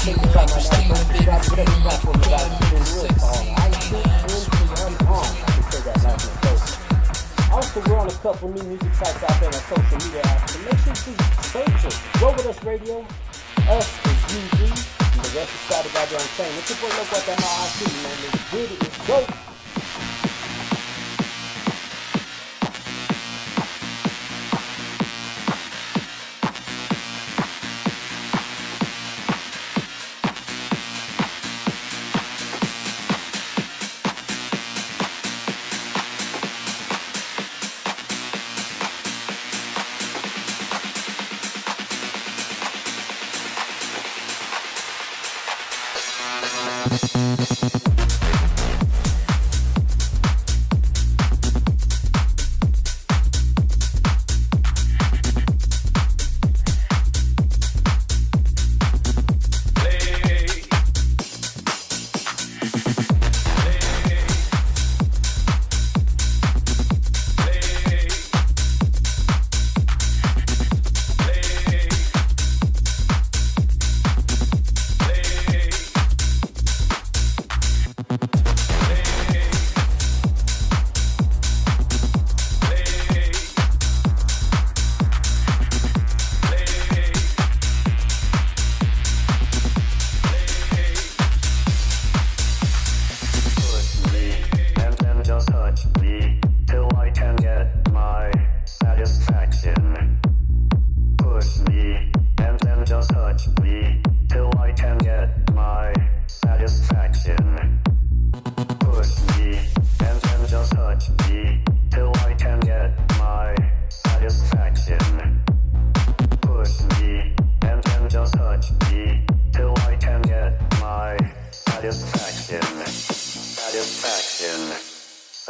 King like Christina, baby, freedom, I forgot to make it sexy. I also run a couple new music sites out there on social media apps, so make sure you search it. Roll With Us Radio, us is U Z, and the rest is started by John Wayne. It's a boy look what the hell I see, man. It's Diddy, it's dope.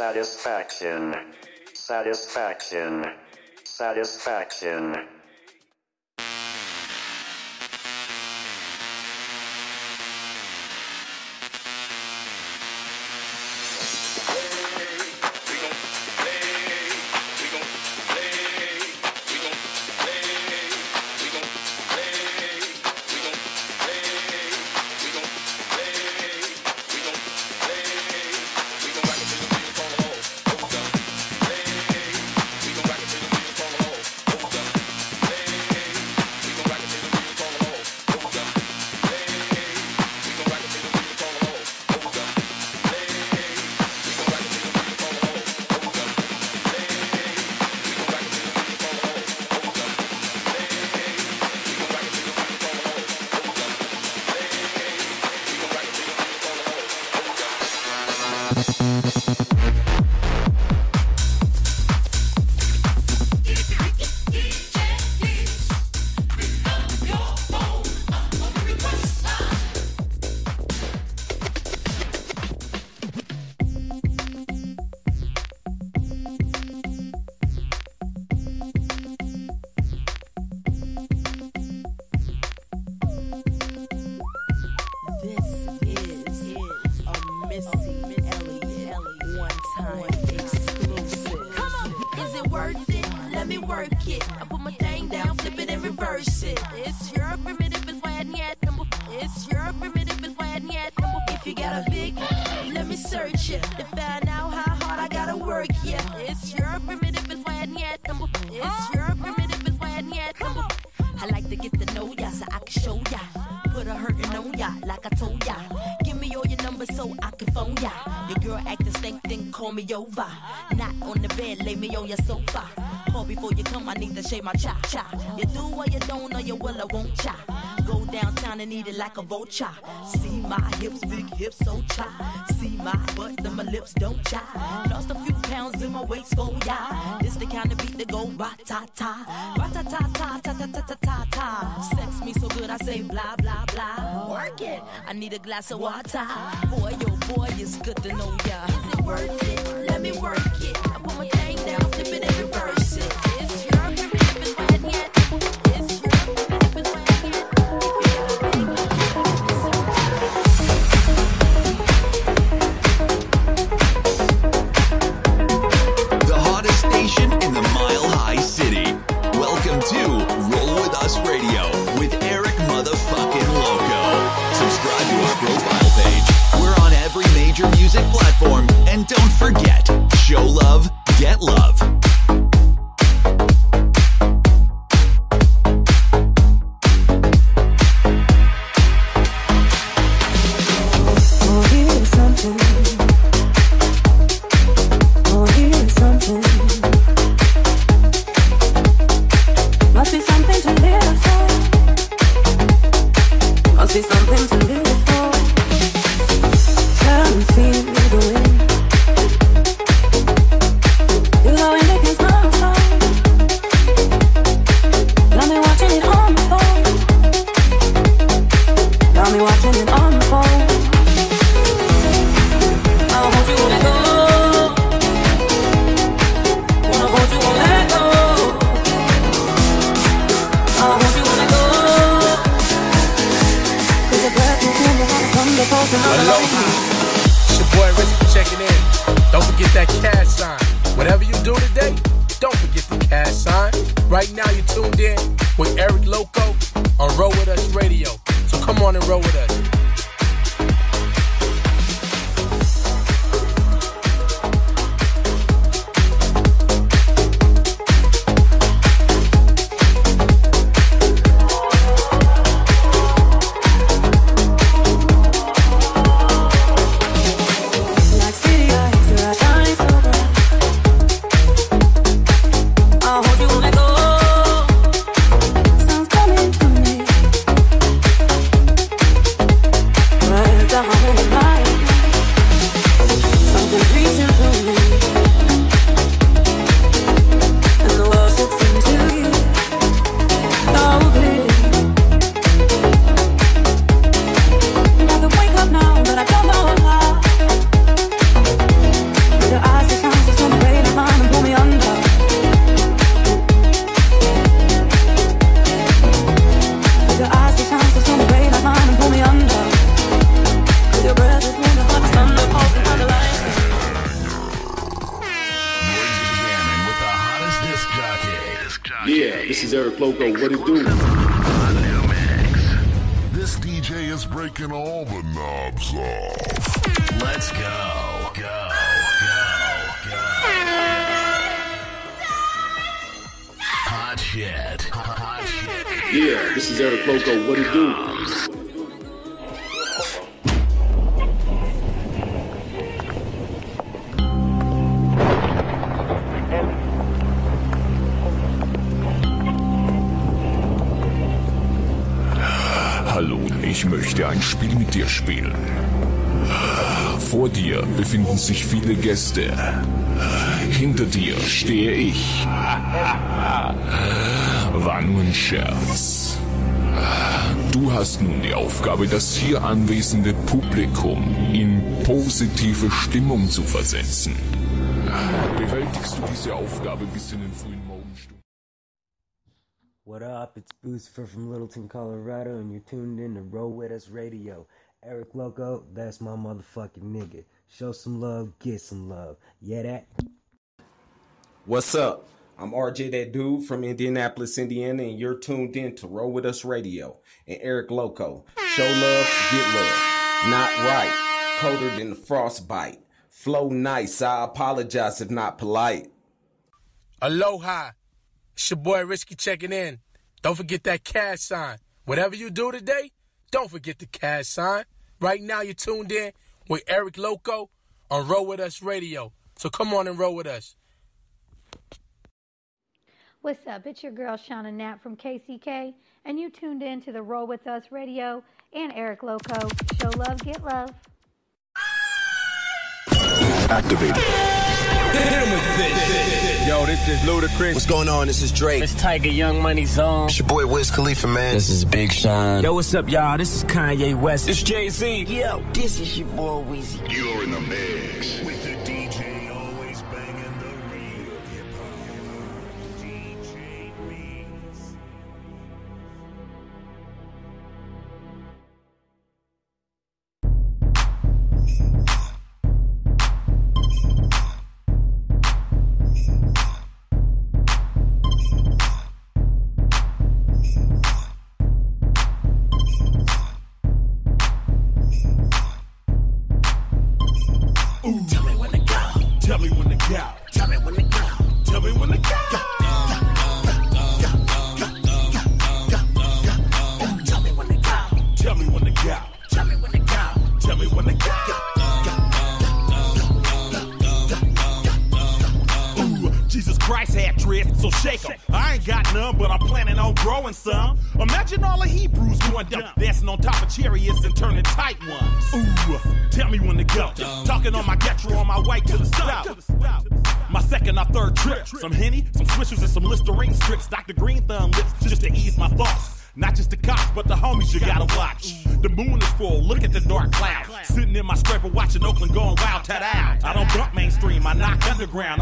Satisfaction. Satisfaction. Satisfaction. Over. Not on the bed, lay me on your sofa. Call before you come, I need to shave my cha-cha. You do or you don't, or you will or won't cha. Go downtown and eat it like a vulture. See my hips, big hips, so cha. See my butt, then my lips don't cha. Lost a few pounds in my waist, oh yeah. This the kind of beat that go ra-ta-ta. Ra-ta-ta-ta-ta-ta-ta-ta-ta. Sex me so good, I say blah, blah, blah. Work it, I need a glass of water. Boy, yo, oh boy, it's good to know ya. Is it worth it? Let me work it. I put my thing down, flip it and reverse it. It's your favorite if it's wet yet. It's your favorite if it's wet yet. The hottest station in the Mile High City. Welcome to Roll With Us Radio with Eric motherfucking Loco. Subscribe to our profile page. We're on every major music platform. And don't forget, show love, get love. This is Eric Loco. What it do? This D J is breaking all the knobs off. Let's go. Go. Hot shit. Hot shit. Yeah, this is Eric Loco. What it do? Hallo, ich möchte ein Spiel mit dir spielen. Vor dir befinden sich viele Gäste. Hinter dir stehe ich. War nur ein Scherz. Du hast nun die Aufgabe, das hier anwesende Publikum in positive Stimmung zu versetzen. Bewältigst du diese Aufgabe bis in den frühen Morgenstunden? What up? It's Lucifer from Littleton, Colorado, and you're tuned in to Roll With Us Radio. Eric Loco, that's my motherfucking nigga. Show some love, get some love. Yeah, that. What's up? I'm R J, that dude from Indianapolis, Indiana, and you're tuned in to Roll With Us Radio and Eric Loco. Show love, get love. Not right. Colder than the frostbite. Flow nice. I apologize if not polite. Aloha. It's your boy Risky checking in. Don't forget that cash sign. Whatever you do today, don't forget the cash sign. Right now you're tuned in with Eric Loco on Roll With Us Radio. So come on and roll with us. What's up? It's your girl Shauna Knapp from K C K, and you tuned in to the Roll With Us Radio and Eric Loco. Show love, get love. Activate. Yo, this is Ludacris. What's going on? This is Drake. It's Tiger Young Money Zone. It's your boy Wiz Khalifa, man. This is Big Sean. Yo, what's up, y'all? This is Kanye West. It's Jay-Z. Yo, this is your boy Weezy. You're in the mix with the D J.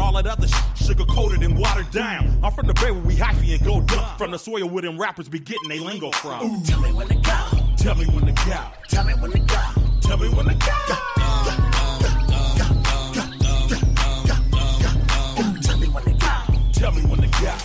All that other sh- sugar-coated and watered down. I'm from the Bay where we hyphy and go dump. From the soil where them rappers be getting they lingo from. Ooh. Tell me when to go. Tell me when to go. Tell me when to go. Tell me when to go. Tell me when to go. Tell me when to go. Tell me when to go. Tell me when to go.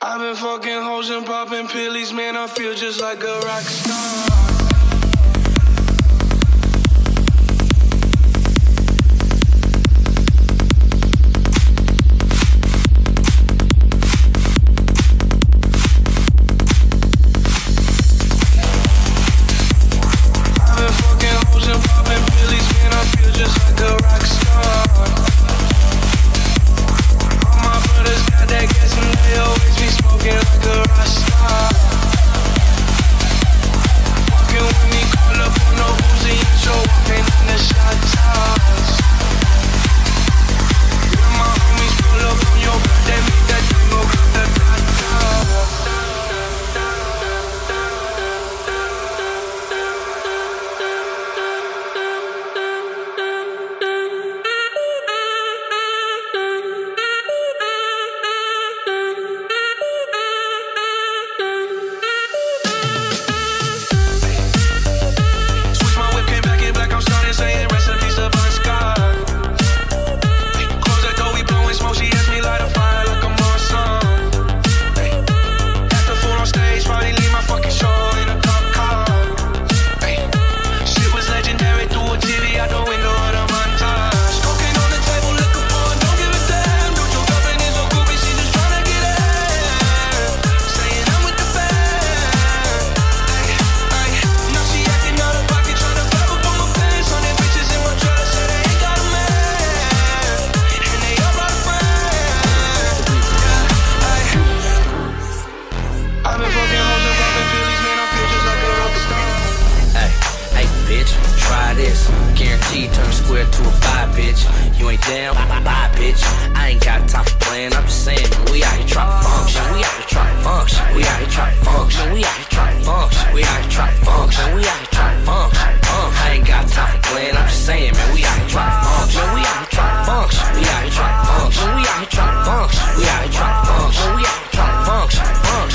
I've been fucking hoes and popping pillies, man, I feel just like a rock star. Fucking this. Guaranteed turn square to a buy, bitch. You ain't down, bye, bye, bitch. I ain't got time for playing, I'm just saying, man, we out here trying to function. We out here trying to function. We out here trying to function. We out here trying to function. We out here trying to function. We out here trying to function. I ain't got time for playing, I'm just saying, man, we out here trying to function. We out here trying to function. We out here trying to function. We out here trying to function. We out here trying to function. We out here trying to function.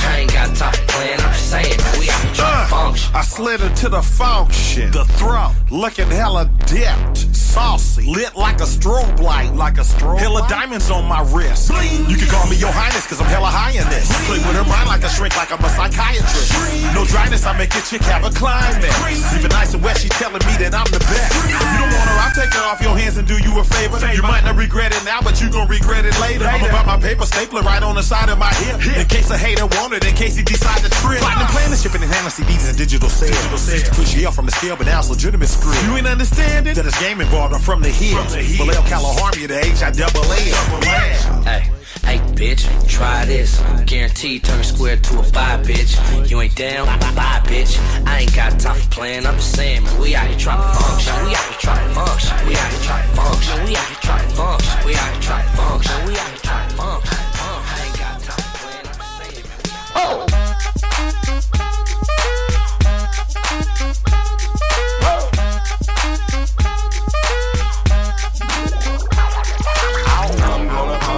I ain't got time for playing, I'm just saying, man, we out here trying to function. I slid into the function, the throat, looking hella dipped. Saucy, lit like a strobe light, like a strobe. Hella light? Diamonds on my wrist. Bling. You can call me your highness, cause I'm hella high in this. Play with her mind like a shrink, like I'm a psychiatrist. Bling. No dryness, I make a chick have a climate. Bling. Even nice and wet, she telling me that I'm the best. Bling. You don't want her, I'll take her off your hands and do you a favor. Save you my. Might not regret it now, but you gon' regret it later. later. I'm about my paper stapler right on the side of my hip. hip. In case a hater want it, in case he decide to trip. Lightning oh. Planning, shipping and handling C Ds and digital sales. Digital sales. To push you off from the scale, but now it's legitimate script. You ain't understanding that it's game involved. I'm from the hills, below California, the H I double A. Hey, hey, bitch, try this. Guaranteed turn square to a buy, bitch. You ain't down, bye, bye, bitch. I ain't got time for playing, I'm just saying, man, we out here trying to function. We out here trying to function. We out here trying to function. We out here trying to function. We out here trying to function. We out here trying to function. I ain't got time for playing, I'm just saying, man, we out here. Oh!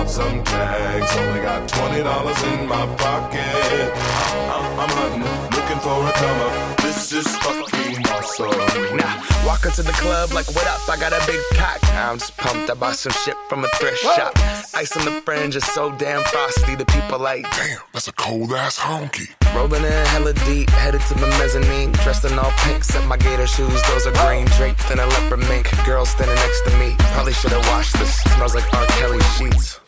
Some tags, only got twenty dollars in my pocket. I'm, I'm hunting, looking for a comer. This is fucking awesome. Now, walk into the club like, what up? I got a big pack. I'm just pumped, I bought some shit from a thrift Whoa. shop. Ice on the fringe is so damn frosty. The people like, damn, that's a cold ass honky. Rolling in hella deep, headed to the mezzanine. Dressed in all pink, set my gator shoes. Those are green draped in a leopard mink. Girl standing next to me, probably should've washed this. Smells like R. Kelly sheets.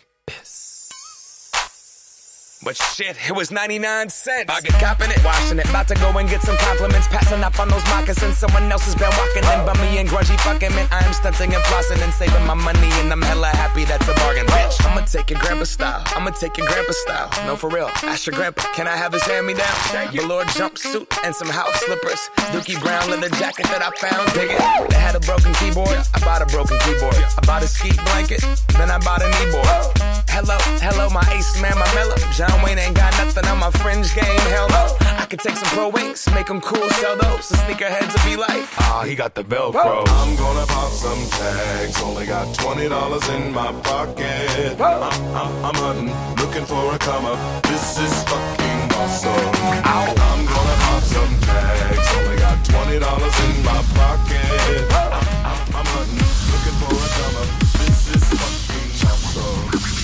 But shit, it was ninety-nine cents. I get copping it, washing it. About to go and get some compliments. Passing up on those moccasins. Someone else has been walking in. Bummy and grungy fucking man. I am stunting and flossing and saving my money. And I'm hella happy that's a bargain, bitch. I'ma take your grandpa style. I'ma take your grandpa style. No, for real. Ask your grandpa, can I have his hand-me-down? Thank you. Velour jumpsuit and some house slippers. Dookie brown leather jacket that I found. Dig it. They had a broken keyboard. I bought a broken keyboard. I bought a ski blanket. Then I bought a kneeboard. Hello, hello, my ace man, my mellow. John Wayne ain't got nothing on my fringe game, hell no. I could take some pro wings, make them cool, sell those. The sneakerheads would be like, ah, he got the Velcro. I'm gonna pop some tags, only got twenty dollars in my pocket. I, I, I'm hunting, looking for a come up. This is fucking awesome. Ow. I'm gonna pop some tags, only got twenty dollars in my pocket. I, I, I'm hunting, looking for a come up. This is fucking awesome.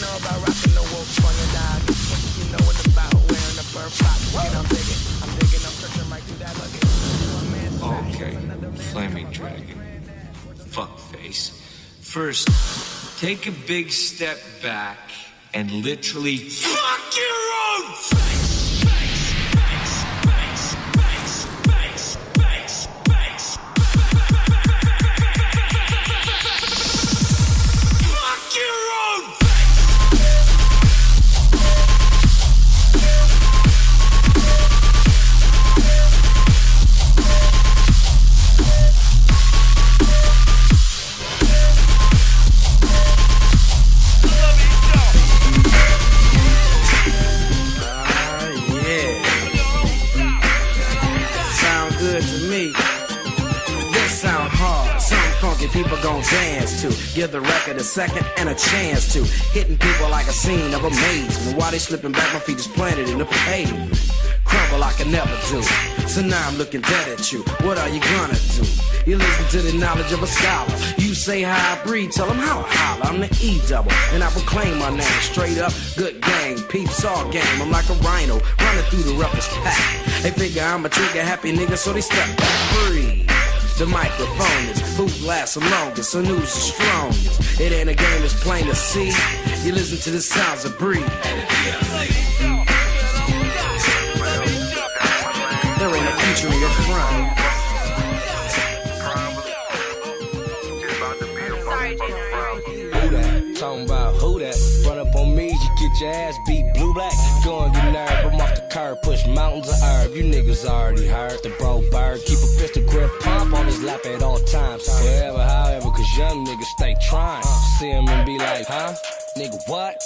About rocking the wolf on your dog. You know what about wearing a fur fox. And I'm digging, I'm digging, I'm searching right through that luggage. Okay, play me dragon. Fuckface. First, take a big step back and literally fuck your own face. People gon' dance to. Give the record a second and a chance to. Hitting people like a scene of a maze. But while they slipping back, my feet is planted in the pavement. Crumble I can never do. So now I'm looking dead at you. What are you gonna do? You listen to the knowledge of a scholar. You say how I breed, tell them how I holler. I'm the E-double, and I proclaim my name. Straight up, good gang, peeps all game. I'm like a rhino, running through the roughest pack. They figure I'm a trigger happy nigga, so they step back. Breathe. The microphone is who lasts the longest, so news is strongest. It ain't a game, it's plain to see. You listen to the sounds of Breeze. There ain't a future in your front. Who that? Talking about who that? Run up on me, you get your ass beat blue black. Go and get nervous, I'm off the curb, push mountains of herb. You niggas already heard the bro bird. Keep a pistol grip, pop on his lap at all times. Forever, however, cause young niggas stay trying. See him and be like, huh? Nigga, what?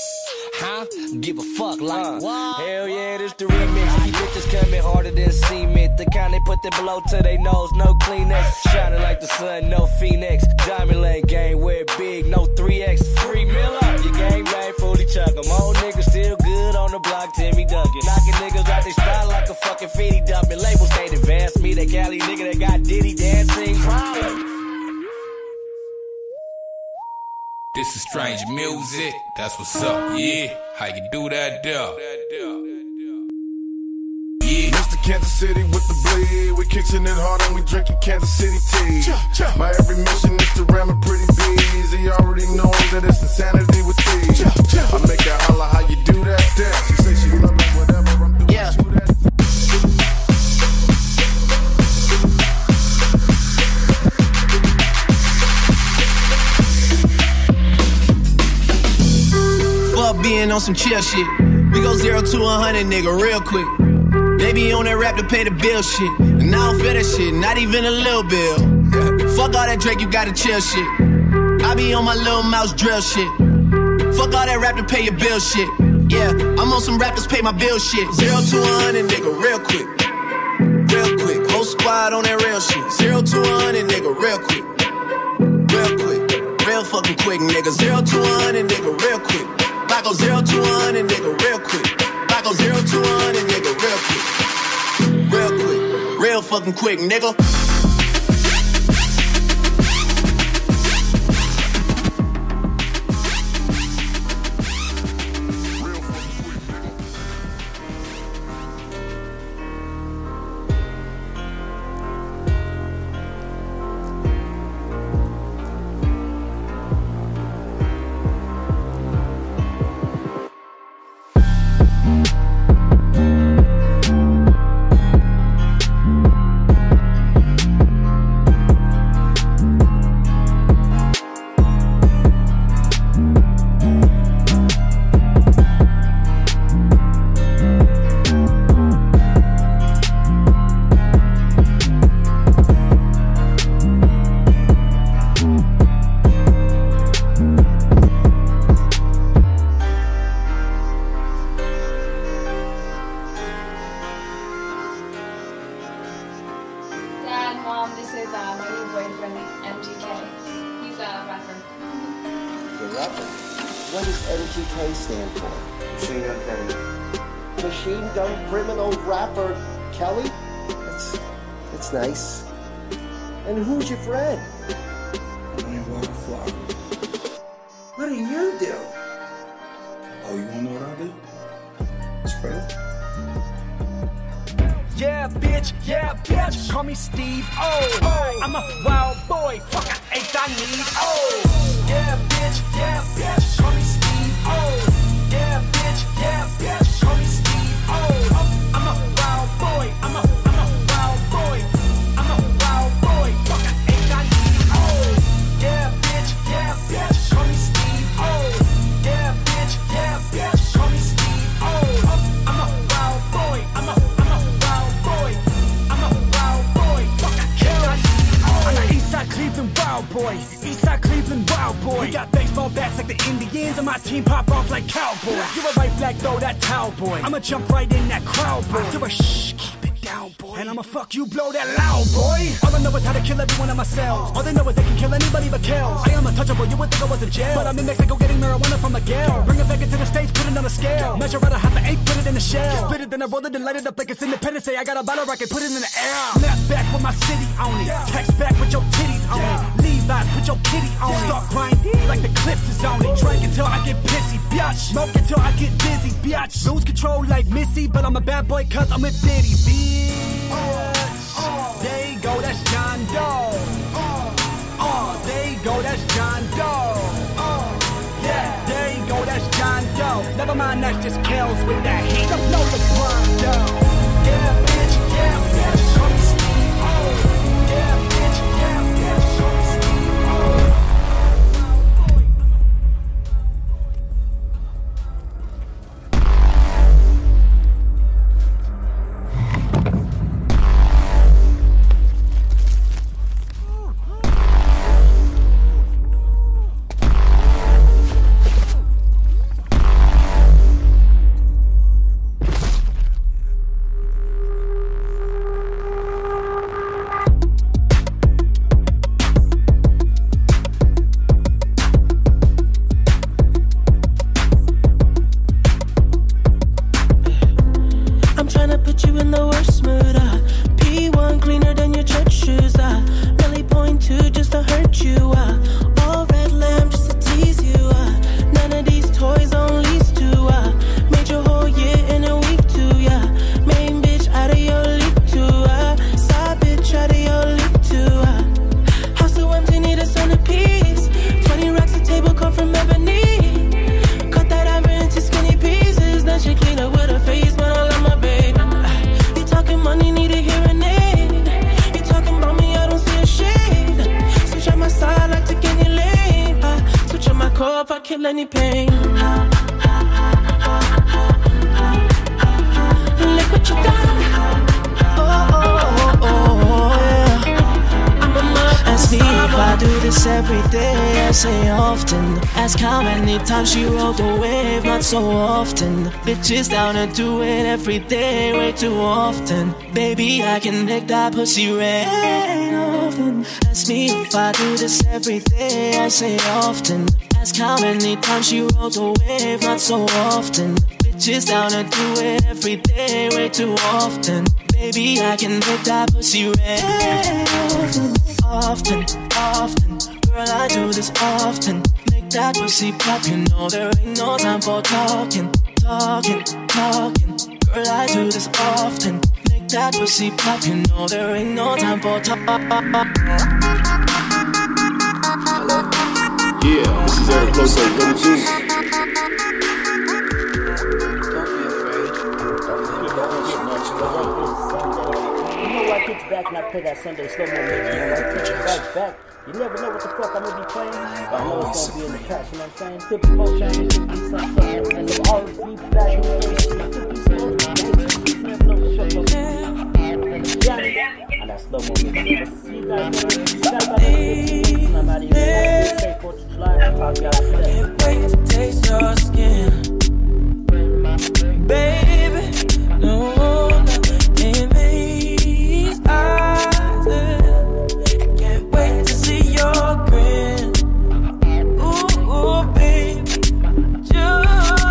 Huh? Give a fuck, like, what? Hell yeah, this the remix. These bitches coming harder than cement. The kind they put the blow to they nose, no Kleenex. Shining like the sun, no Phoenix. Diamond Lane game, wear it big, no three X. Free Miller, your game made, fully chuck 'em. Old niggas still good on the block, Timmy Duncan. Knocking niggas out they style like a fucking feedy dumping. Labels they advanced me, that Cali nigga that got Diddy dancing. Problem. This is Strange Music, that's what's up, yeah. How you do that, though? Yeah. Mister Kansas City with the bleed. We kicking it hard and we drinking Kansas City tea. Cha, cha. My every mission is to ram a pretty bees. He already knows that it's insanity with these. Cha, cha. I make her holla, how you do that, dance. She say she love me, whatever, I'm doing yeah. You that. Being on some chill shit. We go zero to a hundred, nigga, real quick. They be on that rap to pay the bill shit. And I don't feel that shit, not even a little bill. Fuck all that Drake, you gotta chill shit. I be on my little mouse drill shit. Fuck all that rap to pay your bill shit. Yeah, I'm on some rappers pay my bill shit. Zero to a hundred, nigga, real quick. Real quick, whole squad on that real shit. Zero to a hundred, nigga, real quick. Real quick, real fucking quick, nigga. Zero to a hundred, nigga, real quick. I go zero to one and nigga real quick. I go zero to one and nigga real quick. Real quick, real fucking quick, nigga. Real fucking quick, nigga. Say I got a bottle rocket, put it in the air. Snap back with my city on it. Text back with your titties on it. Levi's, put your kitty on it. Start crying like the clips is on it. Drink until I get pissy, biatch. Smoke until I get dizzy, biatch. Lose control like Missy, but I'm a bad boy cause I'm with Diddy, bitch. There you go, that's John Doe. Oh, there you go, that's John Doe. Yeah, there you go, that's John Doe. Never mind, that's just Kells with that heat. I'm no LeBron, though. Yeah, bitch, yeah, bitch, call me Steve O. Yeah, bitch, yeah, bitch, call me Steve O. put you in the worst mood. Uh. P one cleaner than your church shoes. Uh. Really point two just to hurt you. Uh. All red lamb just to tease you. Uh. None of these toys on lease to. Uh. Made your whole year in a week too. Yeah. Main bitch out of your league too. Uh. Side bitch out of your league too. Uh. House so empty, need a centerpiece. Twenty racks a table come from ebony. She clean up with her face, but I love my baby. You talking money, need a hearing aid. You talking about me, I don't see a shade. Switch out my side, like to get in your lane. I switch out my core if I kill any pain. Look what you done. Oh, oh, oh, oh, yeah. I'm a mother. Ask me if I do this every day, I say often. Ask how many times she rolled the wave, not so often. Bitches down and do it every day, way too often. Baby, I can make that pussy rain often. Ask me if I do this every day, I say often. Ask how many times she rolled the wave, not so often. Bitches down and do it every day, way too often. Baby, I can make that pussy rain often, often, often. Girl, I do this often. Make that pussy pop, you know there ain't no time for talking, talking, talking. Girl, I do this often. Make that pussy pop, you know there ain't no time for talking. Yeah, this is Eric Loco, don't be afraid. Don't be afraid so much love. You know I get back and I play that Sunday slow mo. Back, back. You never know what the fuck I'm gonna be playing. I know it's gonna be in the patch, you know what I'm saying? Could be more changes, could be something. And it'll always be back in the face. Could be something. You never know what the fuck I'm gonna be. And that's slow movement. You guys know what? You guys about to get somebody who's gonna say fourth of July. I probably got to say. Can't wait to taste your skin. Baby, no love in these eyes. Your grin, ooh, ooh, baby, just let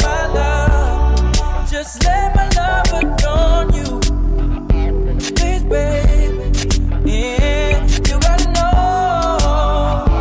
my love, just let my love adorn you, please, baby, yeah, you gotta know.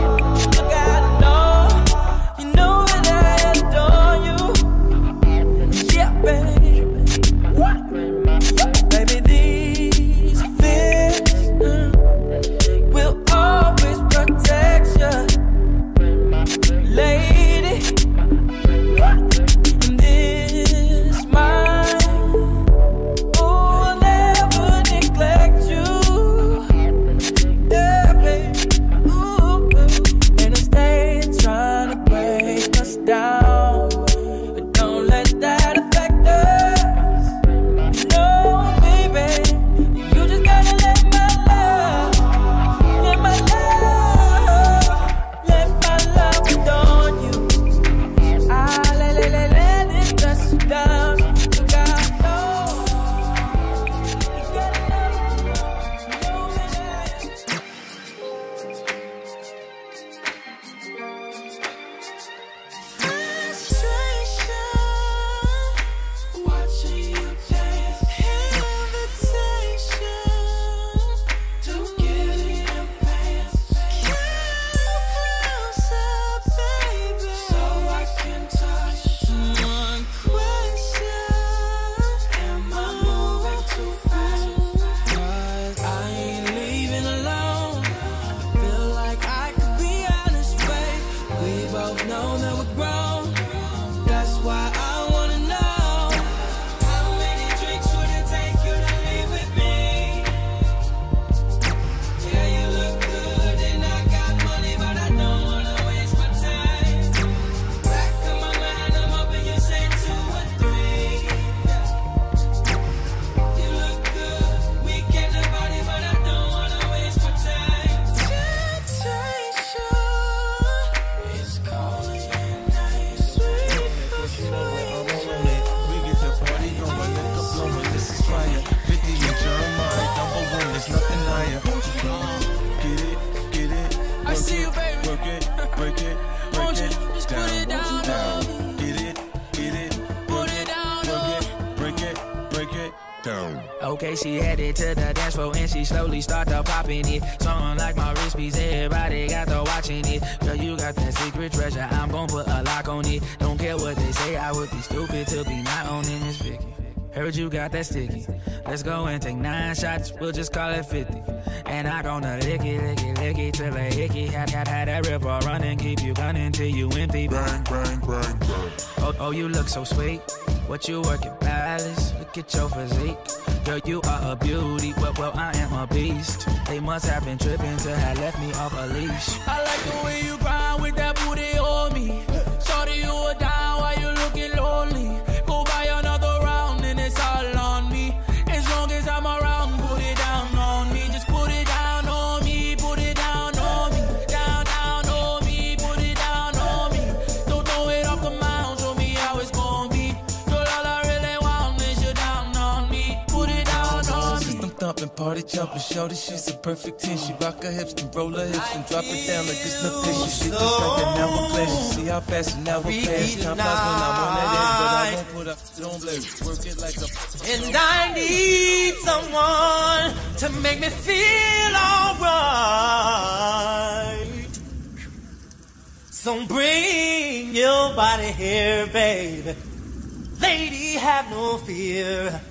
down. Okay, she headed to the dance floor and she slowly started popping it. Something like my wrist piece, everybody got to watching it. Girl, you got that secret treasure, I'm gon' put a lock on it. Don't care what they say, I would be stupid to be not owning this Vicky. Heard you got that sticky. Let's go and take nine shots, we'll just call it fifty. And I gonna lick it, lick it, lick it till I hickey. Had, had, had that river running, keep you gunning till you empty. Bang, bang, bang, bang. Oh, oh, you look so sweet. What you working, palace? Look at your physique. Girl, you are a beauty, well, well, I am a beast. They must have been tripping to have left me off a leash. I like the way you grind with that booty on me. Shorty, you a down while you looking lonely. Go buy another round and it's all on me. As long as I'm around, put it down on me. Just put it down on me, put it down on me. Down, down on me, put it down on me. Don't throw it off the mound, show me how it's gonna be. Girl, all I really want is you down on me. Put it down on me. System thumping, party jumping, shorty, she's a perfect ten. She rock her hips, then roll her hips, and drop it down like it's nothing. She shit just like an hour pleasure. See how fast an hour passes. Time flies when I'm on that ass, but I won't put up. Don't blame me. Work it like a. And I need someone to make me feel alright. So bring your body here, baby. Lady, have no fear.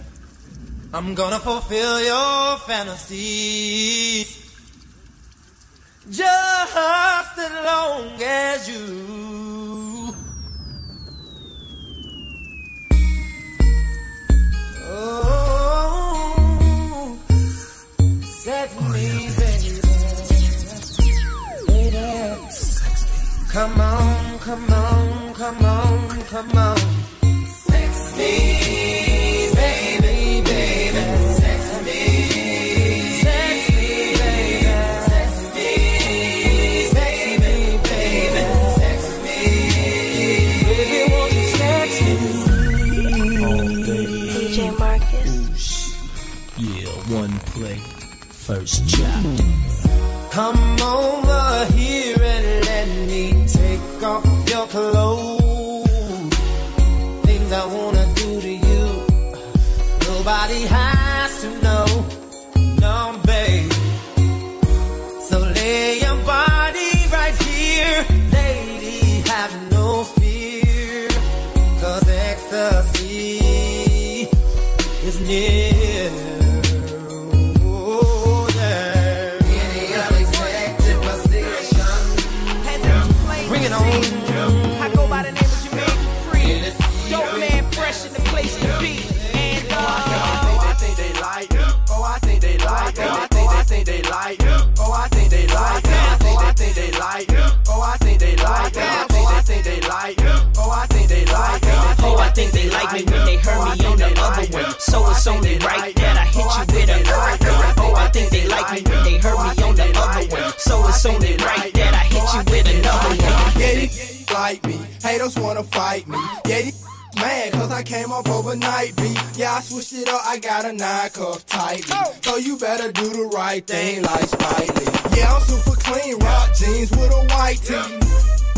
I'm gonna fulfill your fantasies. Just as long as you. Oh, set me, baby. Baby. Come on, come on, come on, come on. Sex me, baby, baby. Sex me. One play, first chapter. Come over here and let me take off your clothes. Things I wanna do to you, nobody has to know. No, babe. So lay your body right here, lady, have no fear. Cause ecstasy is near. I think they like me when they heard me on the other one. So it's only right that I hit you with a hurricane. Oh, I think they like me when they heard me on the other one. So it's only right that I hit you with another one. Yeah, they like me. Haters wanna fight me. Yeah, they mad cause I came up overnight, B. Yeah, I switched it up. I got a nine cuff tightly. So you better do the right thing like Spike Lee. Yeah, I'm super clean. Rock jeans with a white tee.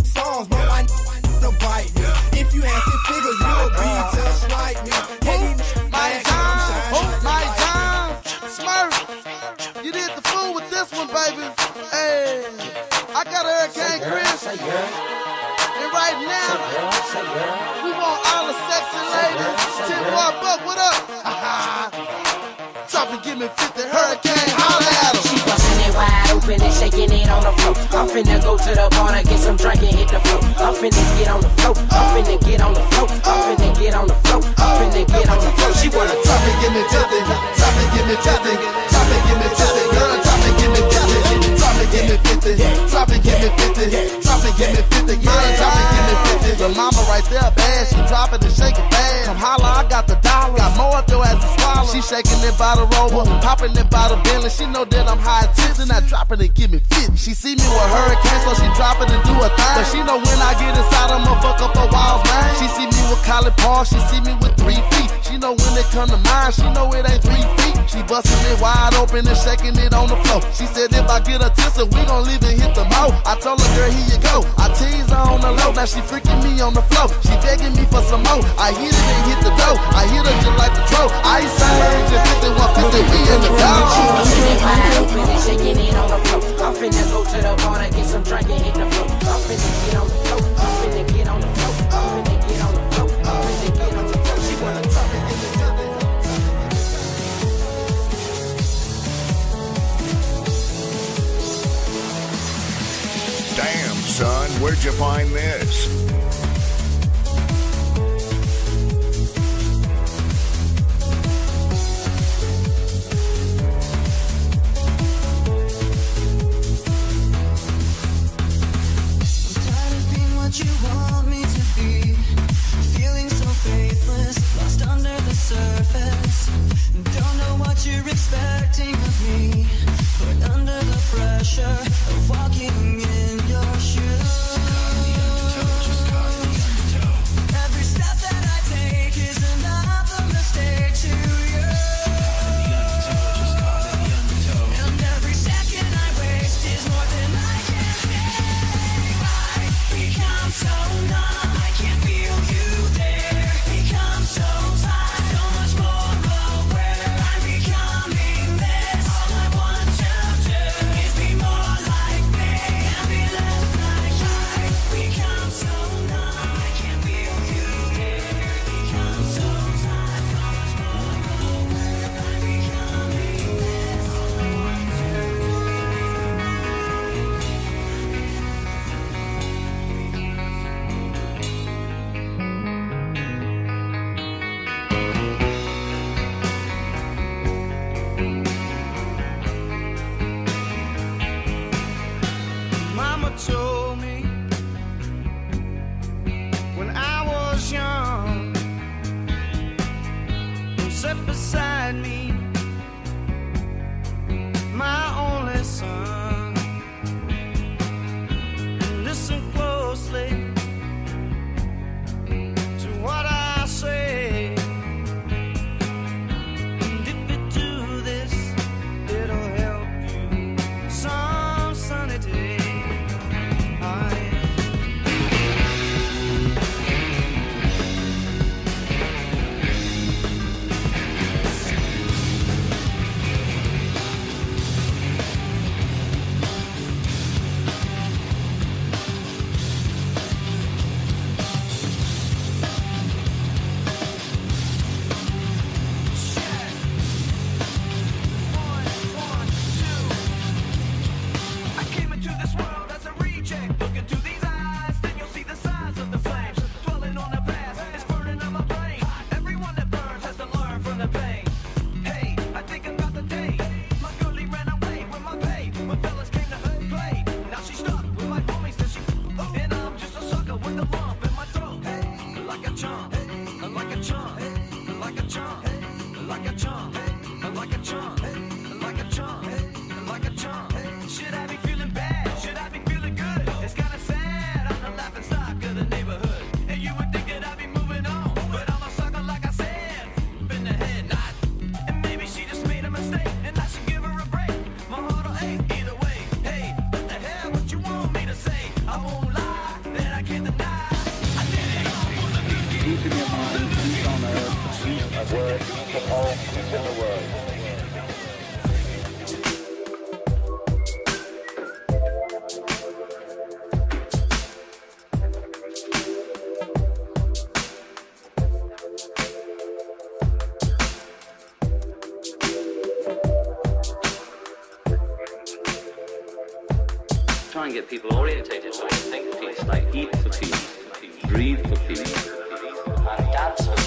Songs, but I know I know to bite me. If you have to figure, you'll be just like me. Yeah, my time, hold my time. Smurf, you did the fool with this one, baby. Hey, I got Hurricane Chris. And right now, we want all the sexy ladies. Tim Buck, what up? Drop and give me fifty Hurricane, holla at em. She bustin' it wide open and shaking it on the floor. I'm finna go to the bar and get some drink and hit the floor. I'm finna get on the floor. I'm finna get on the floor. I'm finna get on the floor. I'm finna get on the floor. She wanna drop and give me nothing. Drop and give me nothing. Drop and give me nothing. Girl, drop and give me nothing. Drop and give me fifty. Drop and give me fifty. Drop and give me fifty. Girl, drop and give me fifty. Your mama right there bad. She drop it and shake it bad. Come holla, I got the dollar. Got more though as a swallow. She shaking it by the rover, popping it by the billion. She know that I'm high tips and I drop it and give me fifty. She see me with Hurricane, so she drop it and do a thing. But she know when I get inside, I'ma fuck up her wild mind. She see me with Colin Paul, she see me with three feet. She know when it come to mine, she know it ain't three feet. She bustin' it wide open and shaking it on the floor. She said if I get a tissue, we gon' leave and hit the mo. I told her, girl, here you go. I tease her on the low, now she freaking me on the floor. She begging me for some more. I hit it and hit the dough. I hit her just like the troll. I say, find this. Get people orientated so they think for peace, like eat for peace, breathe for peace, and dance for peace.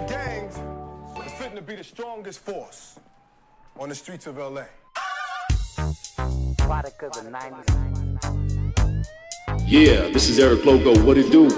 The gangs is fitting to be the strongest force on the streets of L A. Product of the nineties. Yeah, this is Eric Loco. What it do?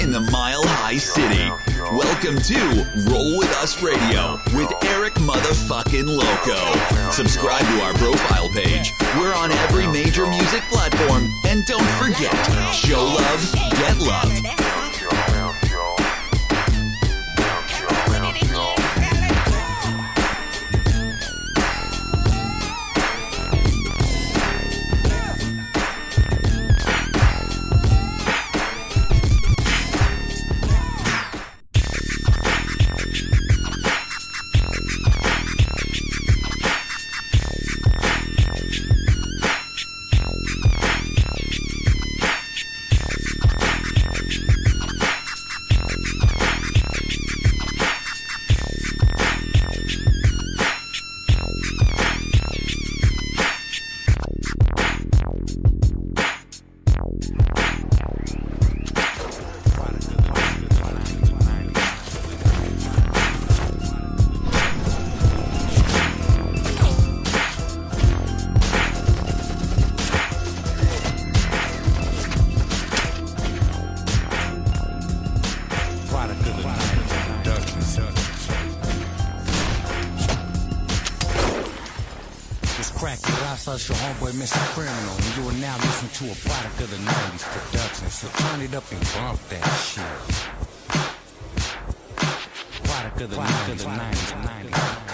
In the Mile High City. Welcome to Roll With Us Radio with Eric motherfucking Loco. Subscribe to our profile page. We're on every major music platform. And don't forget, show love, get love. Your homeboy Mister Criminal, and you are now listening to a product of the nineties production, so turn it up and bump that shit. Product of the nineties.